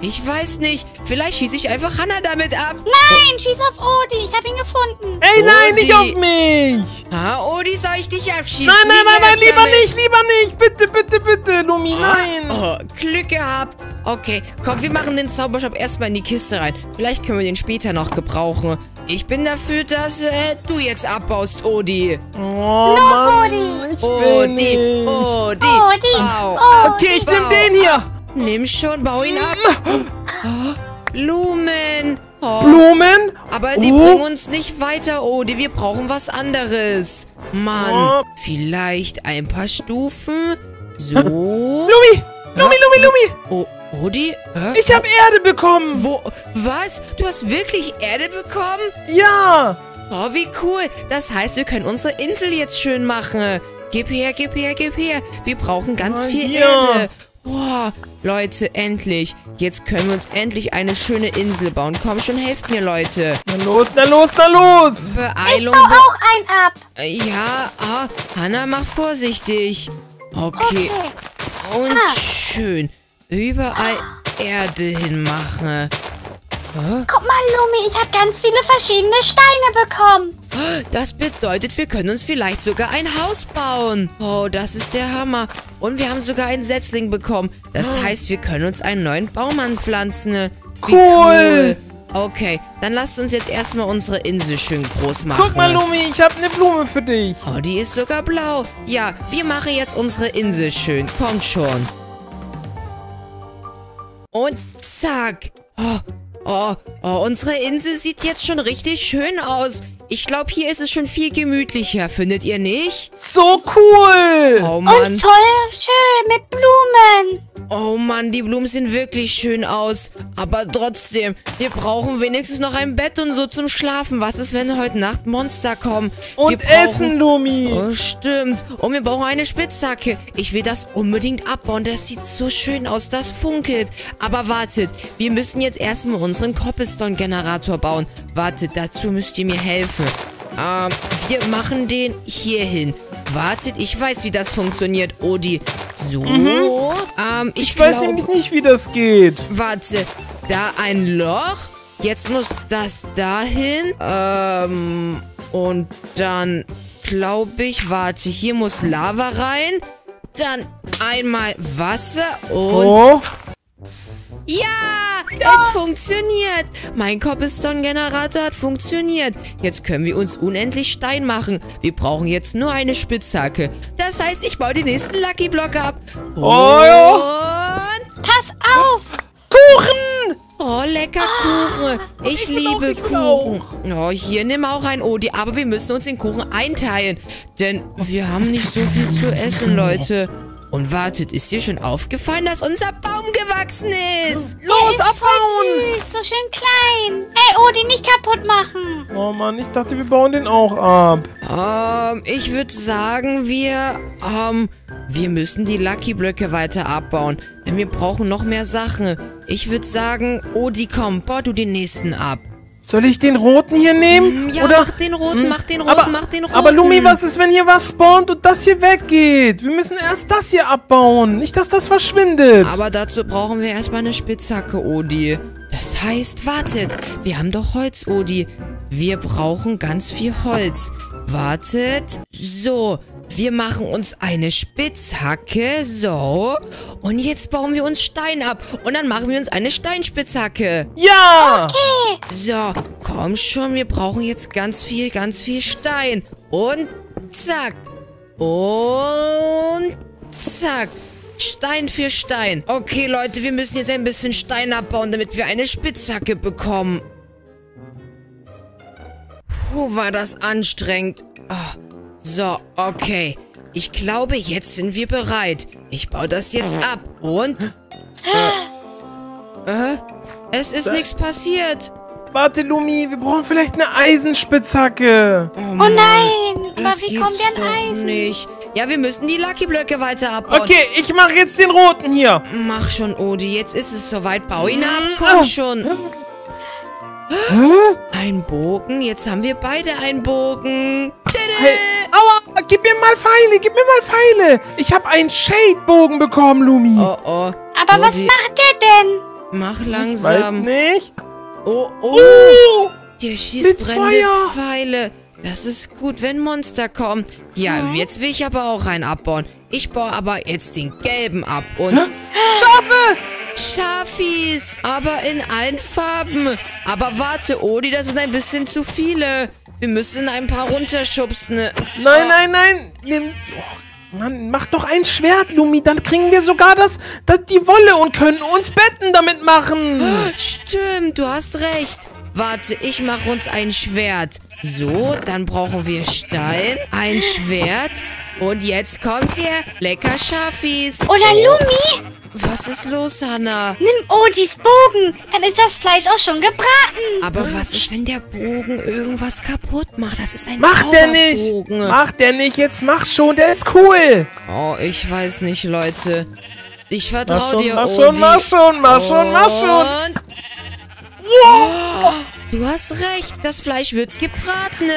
Ich weiß nicht, vielleicht schieße ich einfach Hanna damit ab. Nein, oh. schieß auf Odi, ich habe ihn gefunden. Ey, nein, Odi. Nicht auf mich. Ah, Odi, soll ich dich abschießen? Nein, nein, nein, nein, lieber damit? nicht, lieber nicht. Bitte, bitte, bitte, Lumi, oh. nein. Oh, Glück gehabt. Okay, komm, wir machen den Zauberstab erstmal in die Kiste rein. Vielleicht können wir den später noch gebrauchen. Ich bin dafür, dass äh, du jetzt abbaust, Odi. Oh, los, Odi. Ich will nicht. Odi, Odi, Odi. Au. Odi. Okay, ich nehme den hier. Nimm schon, bau ihn ab. Oh, Blumen. Oh. Blumen? Aber die oh. bringen uns nicht weiter, Odi. Wir brauchen was anderes. Mann, oh. vielleicht ein paar Stufen. So. Lumi, Lumi, Lumi, Lumi. Oh, Odi? Äh, ich habe Erde bekommen. Wo? Was? Du hast wirklich Erde bekommen? Ja. Oh, wie cool. Das heißt, wir können unsere Insel jetzt schön machen. Gib her, gib her, gib her. Wir brauchen ganz oh, viel ja. Erde. Boah, Leute, endlich. Jetzt können wir uns endlich eine schöne Insel bauen. Komm schon, helft mir, Leute. Na los, na los, na los. Beeilung, ich baue auch einen ab. Ja, ah, Hanna, mach vorsichtig. Okay. okay. Und ah. schön. Überall ah. Erde hinmachen. Huh? Guck mal, Lumi, ich habe ganz viele verschiedene Steine bekommen. Das bedeutet, wir können uns vielleicht sogar ein Haus bauen. Oh, das ist der Hammer. Und wir haben sogar einen Setzling bekommen. Das heißt, wir können uns einen neuen Baum anpflanzen. Cool. cool. Okay, dann lasst uns jetzt erstmal unsere Insel schön groß machen. Guck mal, Lumi, ich habe eine Blume für dich. Oh, die ist sogar blau. Ja, wir machen jetzt unsere Insel schön. Kommt schon. Und zack. Oh, oh, oh, unsere Insel sieht jetzt schon richtig schön aus. Ich glaube, hier ist es schon viel gemütlicher. Findet ihr nicht? So cool. Oh, Mann. Und voll schön mit Blumen. Oh Mann, die Blumen sehen wirklich schön aus. Aber trotzdem, wir brauchen wenigstens noch ein Bett und so zum Schlafen. Was ist, wenn heute Nacht Monster kommen? Und wir brauchen Essen, Lumi. Oh, stimmt. Und wir brauchen eine Spitzhacke. Ich will das unbedingt abbauen. Das sieht so schön aus. Das funkelt. Aber wartet, wir müssen jetzt erstmal unseren Cobblestone-Generator bauen. Wartet, dazu müsst ihr mir helfen. Ähm, wir machen den hier hin. Wartet, ich weiß, wie das funktioniert, Odi. So, mhm. ähm, ich, ich glaub, weiß nämlich nicht, wie das geht. Warte, da ein Loch. Jetzt muss das dahin. Ähm, und dann, glaube ich, warte, hier muss Lava rein. Dann einmal Wasser und... Oh. Ja, ja, es funktioniert. Mein Cobblestone-Generator hat funktioniert. Jetzt können wir uns unendlich Stein machen. Wir brauchen jetzt nur eine Spitzhacke. Das heißt, ich baue den nächsten Lucky Block ab. Und... Oh. Pass auf! Kuchen! Oh, lecker Kuchen. Ah, ich liebe Kuchen. Oh, hier nimm auch ein Odi. Aber wir müssen uns den Kuchen einteilen. Denn wir haben nicht so viel zu essen, Leute. Und wartet, ist dir schon aufgefallen, dass unser Baum gewachsen ist? Los, ist abbauen! Ist so schön klein. Ey, Odi, nicht kaputt machen. Oh Mann, ich dachte, wir bauen den auch ab. Ähm, ich würde sagen, wir, ähm, wir müssen die Lucky Blöcke weiter abbauen. Denn wir brauchen noch mehr Sachen. Ich würde sagen, Odi, komm, bau du den nächsten ab. Soll ich den roten hier nehmen? Ja, oder? Mach den roten, hm. mach den roten, aber, mach den roten. Aber Lumi, was ist, wenn hier was spawnt und das hier weggeht? Wir müssen erst das hier abbauen, nicht, dass das verschwindet. Aber dazu brauchen wir erstmal eine Spitzhacke, Odi. Das heißt, wartet, wir haben doch Holz, Odi. Wir brauchen ganz viel Holz. Wartet, so, wir machen uns eine Spitzhacke, so. Und jetzt bauen wir uns Stein ab. Und dann machen wir uns eine Steinspitzhacke. Ja! Okay. So, komm schon, wir brauchen jetzt ganz viel, ganz viel Stein. Und zack. Und zack. Stein für Stein. Okay, Leute, wir müssen jetzt ein bisschen Stein abbauen, damit wir eine Spitzhacke bekommen. Puh, war das anstrengend. Oh. So, okay. Ich glaube, jetzt sind wir bereit. Ich baue das jetzt ab. Und? Äh, äh, es ist nichts passiert. Warte, Lumi. Wir brauchen vielleicht eine Eisenspitzhacke. Oh, oh nein. Aber wie kommt denn Eisen? Nicht. Ja, wir müssen die Lucky Blöcke weiter abbauen. Okay, ich mache jetzt den roten hier. Mach schon, Odi. Jetzt ist es soweit. Bau ihn ab. Komm schon. Hm? Ein Bogen? Jetzt haben wir beide einen Bogen. Hey, aua, gib mir mal Pfeile, gib mir mal Pfeile. Ich habe einen Shade-Bogen bekommen, Lumi. Oh, oh. Aber Odi, was macht der denn? Mach langsam. Ich weiß nicht. Oh, oh. oh der schießt brennende Pfeile. Das ist gut, wenn Monster kommen. Ja, ja, jetzt will ich aber auch einen abbauen. Ich baue aber jetzt den gelben ab und... Hä? Schafe! Schafis, aber in allen Farben. Aber warte, Odi, das sind ein bisschen zu viele. Wir müssen ein paar runterschubsen. Nein, oh. nein, nein. Nimm, oh, Mann, mach doch ein Schwert, Lumi. Dann kriegen wir sogar das, das, die Wolle und können uns Betten damit machen. Stimmt, du hast recht. Warte, ich mache uns ein Schwert. So, dann brauchen wir Stein, ein Schwert. Und jetzt kommt er. Lecker Schafis. Oder Lumi? Was ist los, Hanna? Nimm Odis Bogen, dann ist das Fleisch auch schon gebraten. Aber hm. was ist, wenn der Bogen irgendwas kaputt macht? Das ist ein Mach Zauberbogen. der nicht! Mach der nicht, jetzt mach schon, der ist cool! Oh, ich weiß nicht, Leute. Ich vertraue dir, mach schon, Odi. Mach schon, mach schon, mach schon, mach schon! Wow! Oh, du hast recht, das Fleisch wird gebraten.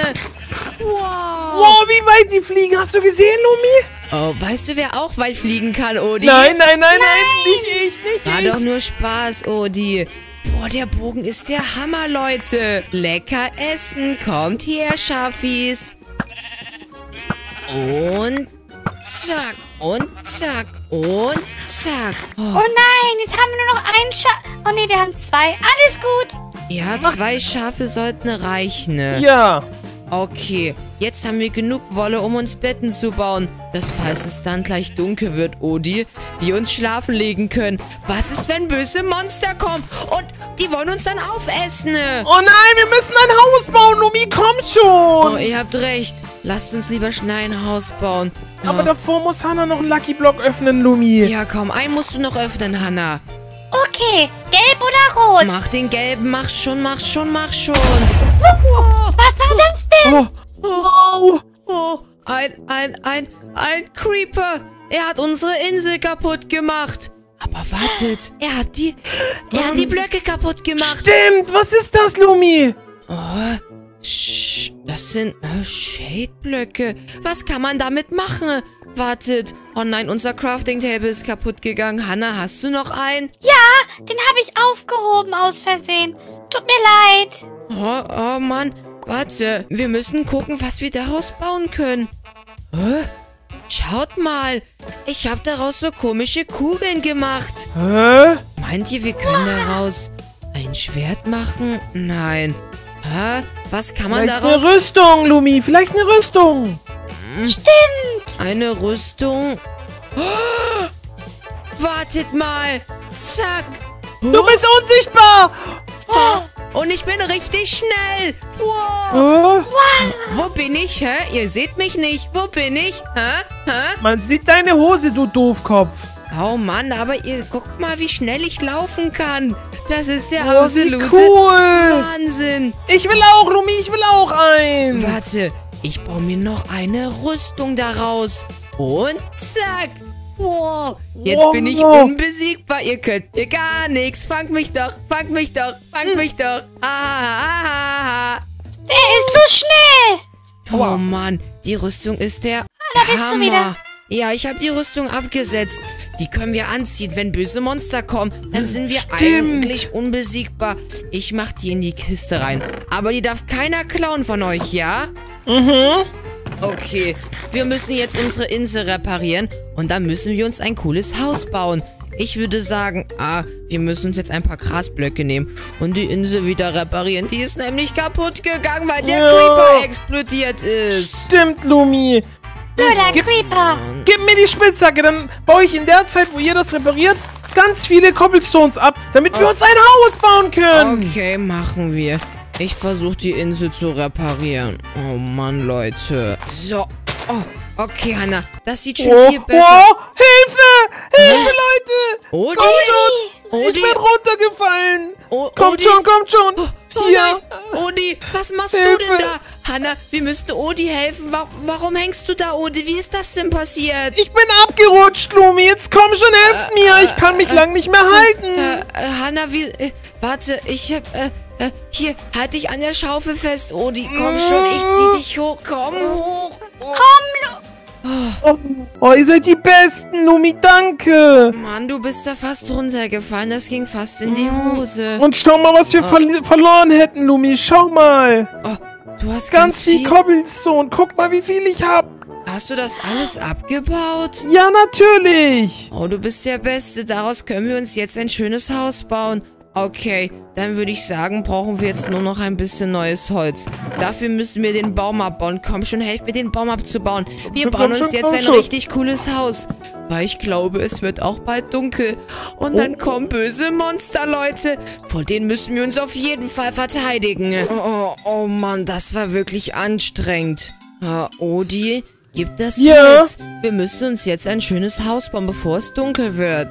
Wow! Wow, wie weit die fliegen, hast du gesehen, Lumi? Oh, weißt du, wer auch weit fliegen kann, Odi? Nein, nein, nein, nein, nein, nicht ich, nicht War ich. War doch nur Spaß, Odi. Boah, der Bogen ist der Hammer, Leute. Lecker essen, kommt her, Schafis. Und zack. Und zack. Und zack. Oh, oh nein, jetzt haben wir nur noch einen Schaf. Oh ne, wir haben zwei. Alles gut. Ja, zwei Schafe sollten reichen. Ne? Ja. Okay, jetzt haben wir genug Wolle, um uns Betten zu bauen. Das, falls es dann gleich dunkel wird, Odi, wir uns schlafen legen können. Was ist, wenn böse Monster kommen? Und die wollen uns dann aufessen. Oh nein, wir müssen ein Haus bauen, Lumi, komm schon. Oh, ihr habt recht. Lasst uns lieber schnell ein Haus bauen. Ja. Aber davor muss Hannah noch einen Lucky Block öffnen, Lumi. Ja, komm, einen musst du noch öffnen, Hannah. Okay, gelb oder rot? Mach den gelben, mach schon, mach schon, mach schon. Oh, was war das denn? Oh, oh, oh, oh. Ein, ein, ein, ein Creeper. Er hat unsere Insel kaputt gemacht. Aber wartet, er hat die, er um, hat die Blöcke kaputt gemacht. Stimmt, was ist das, Lumi? Oh, das sind äh, Shade-Blöcke. Was kann man damit machen? Wartet. Oh nein, unser Crafting-Table ist kaputt gegangen. Hannah, hast du noch einen? Ja, den habe ich aufgehoben aus Versehen. Tut mir leid. Oh, oh Mann. Warte. Wir müssen gucken, was wir daraus bauen können. Hä? Schaut mal. Ich habe daraus so komische Kugeln gemacht. Hä? Meint ihr, wir können wow. daraus ein Schwert machen? Nein. Hä? Was kann man daraus... Vielleicht eine Rüstung, Lumi. Vielleicht eine Rüstung. Stimmt! Eine Rüstung. Oh, wartet mal. Zack. Oh. Du bist unsichtbar. Oh. Und ich bin richtig schnell. Wow. Oh. Wow. Wo bin ich? Hä? Ihr seht mich nicht. Wo bin ich? Hä? Hä? Man sieht deine Hose, du Doofkopf. Oh Mann, aber ihr guckt mal, wie schnell ich laufen kann. Das ist der oh, absolute cool. Wahnsinn. Ich will auch, Lumi. Ich will auch eins. Warte. Ich baue mir noch eine Rüstung daraus. Und zack. Wow. Jetzt wow. bin ich unbesiegbar. Ihr könnt mir gar nichts. Fangt mich doch. Fangt mich doch. Fangt hm. mich doch. Ah, ah, ah, ah. Der ist so schnell. Oh Mann. Die Rüstung ist der ah, da bist Hammer. Du wieder. Ja, ich habe die Rüstung abgesetzt. Die können wir anziehen, wenn böse Monster kommen. Dann sind wir Stimmt. eigentlich unbesiegbar. Ich mache die in die Kiste rein. Aber die darf keiner klauen von euch, ja? Mhm. Okay, wir müssen jetzt unsere Insel reparieren. Und dann müssen wir uns ein cooles Haus bauen. Ich würde sagen, ah, wir müssen uns jetzt ein paar Grasblöcke nehmen und die Insel wieder reparieren. Die ist nämlich kaputt gegangen, weil der ja. Creeper explodiert ist. Stimmt, Lumi. Blöder gib, Creeper. Gib mir die Spitzhacke, dann baue ich in der Zeit, wo ihr das repariert, ganz viele Cobblestones ab, damit oh. wir uns ein Haus bauen können. Okay, machen wir. Ich versuche die Insel zu reparieren. Oh Mann, Leute. So. Oh, okay, Hannah. Das sieht schon oh, viel besser. Oh, Hilfe! Hilfe, Leute! Odi! Komm schon! Odi. Ich bin runtergefallen. O kommt Odi. schon, kommt schon. Oh. Oh ja. Nein. Odi, was machst Hilfe. du denn da? Hannah, wir müssten Odi helfen. Wa warum hängst du da, Odi? Wie ist das denn passiert? Ich bin abgerutscht, Lumi. Jetzt komm schon, helft äh, mir. Äh, ich kann mich äh, lang nicht mehr äh, halten. Äh, äh, Hannah, wie... Äh, warte, ich hab... Äh, äh, hier, halt dich an der Schaufel fest, Odi. Komm schon, ich zieh dich hoch. Komm hoch. Oh. Komm, Lumi. Oh. oh, ihr seid die Besten, Lumi, danke. Mann, du bist da fast runtergefallen. Das ging fast in die Hose. Und schau mal, was wir oh. ver verloren hätten, Lumi. Schau mal. Oh, du hast ganz, ganz viel, viel Cobblestone. Guck mal, wie viel ich hab. Hast du das alles abgebaut? Ja, natürlich. Oh, du bist der Beste. Daraus können wir uns jetzt ein schönes Haus bauen. Okay, dann würde ich sagen, brauchen wir jetzt nur noch ein bisschen neues Holz. Dafür müssen wir den Baum abbauen. Komm schon, helft mir, den Baum abzubauen. Wir bauen uns jetzt ein richtig cooles Haus. Weil ich glaube, es wird auch bald dunkel. Und dann kommen böse Monster, Leute. Vor denen müssen wir uns auf jeden Fall verteidigen. Oh, oh, oh Mann, das war wirklich anstrengend. Uh, Odi, gib das Holz. Wir müssen uns jetzt ein schönes Haus bauen, bevor es dunkel wird.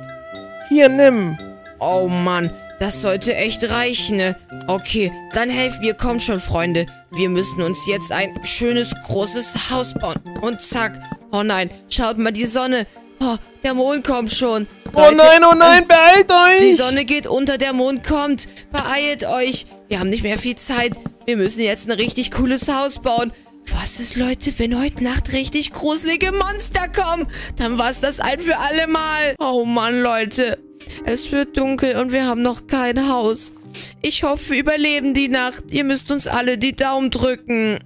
Hier, nimm. Oh Mann. Das sollte echt reichen, ne? Okay, dann helft mir. Kommt schon, Freunde. Wir müssen uns jetzt ein schönes, großes Haus bauen. Und zack. Oh nein, schaut mal, die Sonne. Oh, der Mond kommt schon. Leute, oh nein, oh nein, beeilt euch. Die Sonne geht unter, der Mond kommt. Beeilt euch. Wir haben nicht mehr viel Zeit. Wir müssen jetzt ein richtig cooles Haus bauen. Was ist, Leute, wenn heute Nacht richtig gruselige Monster kommen? Dann war's das ein für alle Mal. Oh Mann, Leute. Es wird dunkel und wir haben noch kein Haus. Ich hoffe, wir überleben die Nacht. Ihr müsst uns alle die Daumen drücken.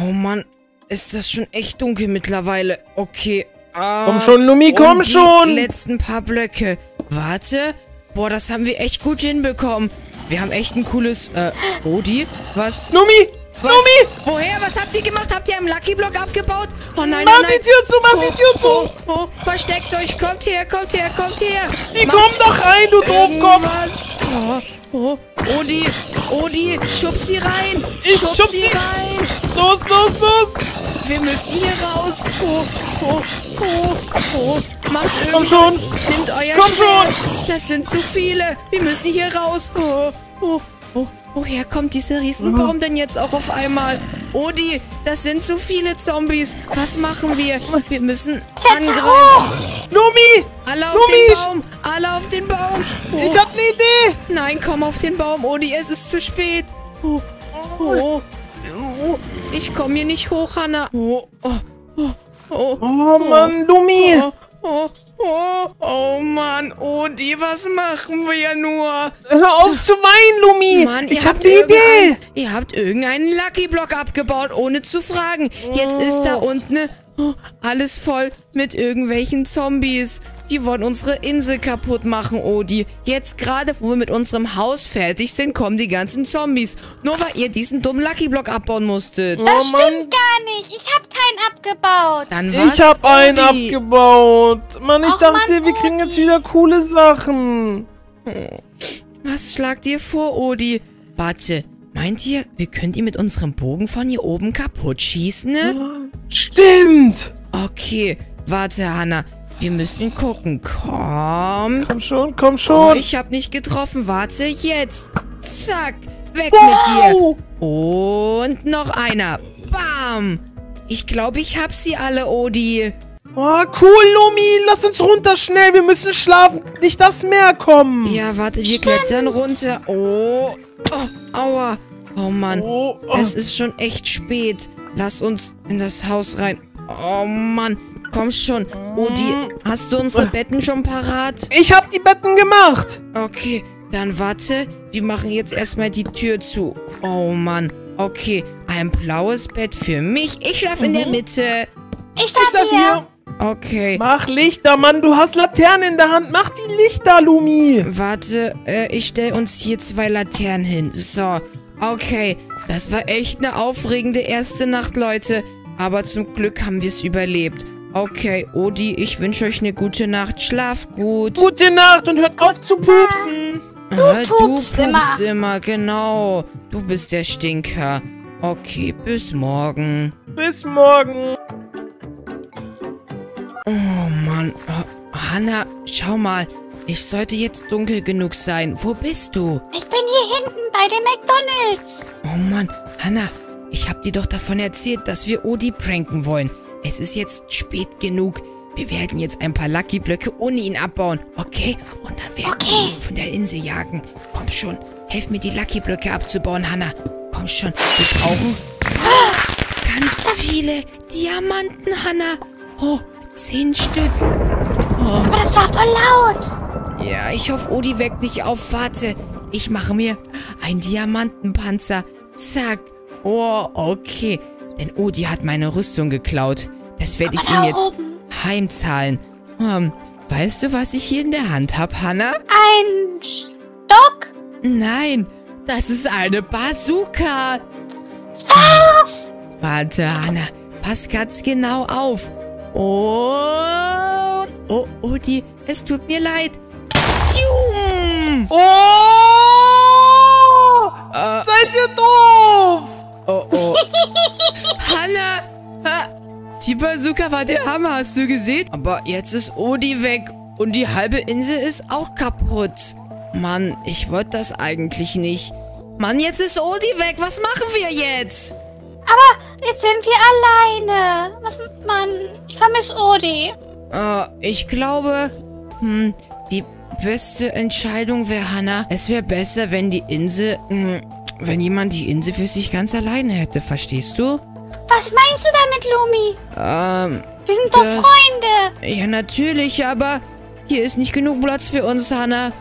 Oh Mann, ist das schon echt dunkel mittlerweile. Okay. Ah, komm schon, Lumi, komm und die schon! Die letzten paar Blöcke. Warte. Boah, das haben wir echt gut hinbekommen. Wir haben echt ein cooles... Äh, Odi? Was? Lumi! Was? Lumi! Woher? Was habt ihr gemacht? Habt ihr einen Lucky Block abgebaut? Oh nein, mach oh, nein. die Tür zu, mach oh, die Tür zu! Oh, oh, oh. Versteckt euch, kommt her, kommt her, kommt her! Die mach kommen doch rein, du Doofkopf! Was? Oh, oh, Odi, Odi, schub sie rein! Ich schub, schub sie rein! Los, los, los! Wir müssen hier raus! Oh, oh, oh, oh! Macht irgendwas! Komm schon! Nimmt euer Komm Schwert. schon! Das sind zu viele! Wir müssen hier raus! Oh, oh, oh! Woher kommt dieser Riesenbaum denn jetzt auch auf einmal? Odi, das sind zu viele Zombies! Was machen wir? Wir müssen angreifen! Lumi! Alle auf den Baum! Alle auf den Baum! Oh. Ich hab eine Idee! Nein, komm auf den Baum, Odi! Es ist zu spät! Oh, oh! Oh, ich komme hier nicht hoch, Hanna. Oh, oh, oh, oh, oh Mann, Lumi. Oh, oh, oh, oh, oh Mann, Odi, was machen wir ja nur? Hör auf zu weinen, Lumi. Mann, ich hab die Idee. Ihr habt irgendeinen Lucky Block abgebaut, ohne zu fragen. Jetzt oh. ist da unten ne, oh, alles voll mit irgendwelchen Zombies. Die wollen unsere Insel kaputt machen, Odi. Jetzt gerade, wo wir mit unserem Haus fertig sind, kommen die ganzen Zombies. Nur weil ihr diesen dummen Lucky Block abbauen musstet. Das oh, stimmt gar nicht. Ich hab keinen abgebaut. Dann was, ich hab Odi? einen abgebaut. Mann, ich Och, dachte, Mann, wir kriegen Odi. jetzt wieder coole Sachen. Was schlagt ihr vor, Odi? Warte, meint ihr, wir könnt ihr mit unserem Bogen von hier oben kaputt schießen, ne? Stimmt. Okay, warte, Hanna. Wir müssen gucken. Komm. Komm schon, komm schon. Oh, ich habe nicht getroffen. Warte, jetzt. Zack. Weg wow. mit dir. Und noch einer. Bam. Ich glaube, ich habe sie alle, Odi. Oh, cool, Lumi. Lass uns runter schnell. Wir müssen schlafen. Nicht das Meer kommen. Ja, warte. Wir Stimmt. klettern runter. Oh. oh. Aua. Oh, Mann. Oh, oh. Es ist schon echt spät. Lass uns in das Haus rein. Oh, Mann. Komm schon, Odi, hast du unsere Betten schon parat? Ich hab die Betten gemacht! Okay, dann warte, wir machen jetzt erstmal die Tür zu. Oh Mann, okay, ein blaues Bett für mich. Ich schlaf mhm. in der Mitte. Ich schlaf, ich schlaf hier. hier. Okay. Mach Lichter, Mann, du hast Laternen in der Hand. Mach die Lichter, Lumi. Warte, äh, ich stell uns hier zwei Laternen hin. So, okay, das war echt eine aufregende erste Nacht, Leute. Aber zum Glück haben wir es überlebt. Okay, Odi, ich wünsche euch eine gute Nacht. Schlaf gut. Gute Nacht und hört auf zu pupsen. Du, ah, du pupst immer. immer. Genau. Du bist der Stinker. Okay, bis morgen. Bis morgen. Oh, Mann. Oh, Hanna, schau mal. Ich sollte jetzt dunkel genug sein. Wo bist du? Ich bin hier hinten bei dem McDonald's. Oh, Mann. Hanna, ich habe dir doch davon erzählt, dass wir Odi pranken wollen. Es ist jetzt spät genug. Wir werden jetzt ein paar Lucky-Blöcke ohne ihn abbauen. Okay? Und dann werden okay. wir ihn von der Insel jagen. Komm schon. Helf mir, die Lucky-Blöcke abzubauen, Hanna. Komm schon. Wir brauchen oh, ganz das viele Diamanten, Hanna. Oh, zehn Stück. Oh. Aber das war voll laut. Ja, ich hoffe, Odi weckt nicht auf. Warte. Ich mache mir einen Diamantenpanzer. Zack. Oh, okay. Denn Odi hat meine Rüstung geklaut. Das werde ich ihm jetzt heimzahlen. Hm, weißt du, was ich hier in der Hand habe, Hanna? Ein Stock? Nein, das ist eine Bazooka. Was? Warte, Hanna, pass ganz genau auf. Oh, oh Odi, es tut mir leid. Oh! Äh, Seid ihr doof? Oh, oh. Hanna! Ha, die Bazooka war der Hammer, hast du gesehen? Aber jetzt ist Odi weg und die halbe Insel ist auch kaputt. Mann, ich wollte das eigentlich nicht. Mann, jetzt ist Odi weg. Was machen wir jetzt? Aber jetzt sind wir alleine. Was, Mann? Ich vermisse Odi. Äh, ich glaube, hm, die beste Entscheidung wäre, Hanna, es wäre besser, wenn die Insel... Hm, wenn jemand die Insel für sich ganz alleine hätte, verstehst du? Was meinst du damit, Lumi? Ähm... Wir sind doch das... Freunde! Ja, natürlich, aber hier ist nicht genug Platz für uns, Hanna.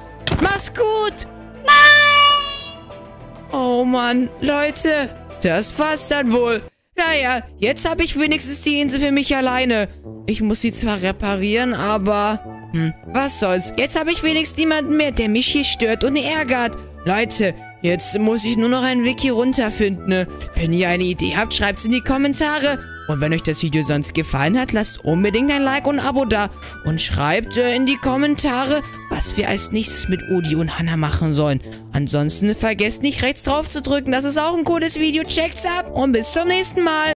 Mach's gut! Nein! Oh Mann, Leute, das war's dann wohl. Naja, jetzt habe ich wenigstens die Insel für mich alleine. Ich muss sie zwar reparieren, aber... Hm, was soll's. Jetzt habe ich wenigstens niemanden mehr, der mich hier stört und ärgert. Leute, jetzt muss ich nur noch einen Weg hier runterfinden. Wenn ihr eine Idee habt, schreibt's in die Kommentare. Und wenn euch das Video sonst gefallen hat, lasst unbedingt ein Like und ein Abo da. Und schreibt äh, in die Kommentare, was wir als nächstes mit Odi und Hannah machen sollen. Ansonsten vergesst nicht, rechts drauf zu drücken. Das ist auch ein cooles Video. Checkt's ab und bis zum nächsten Mal.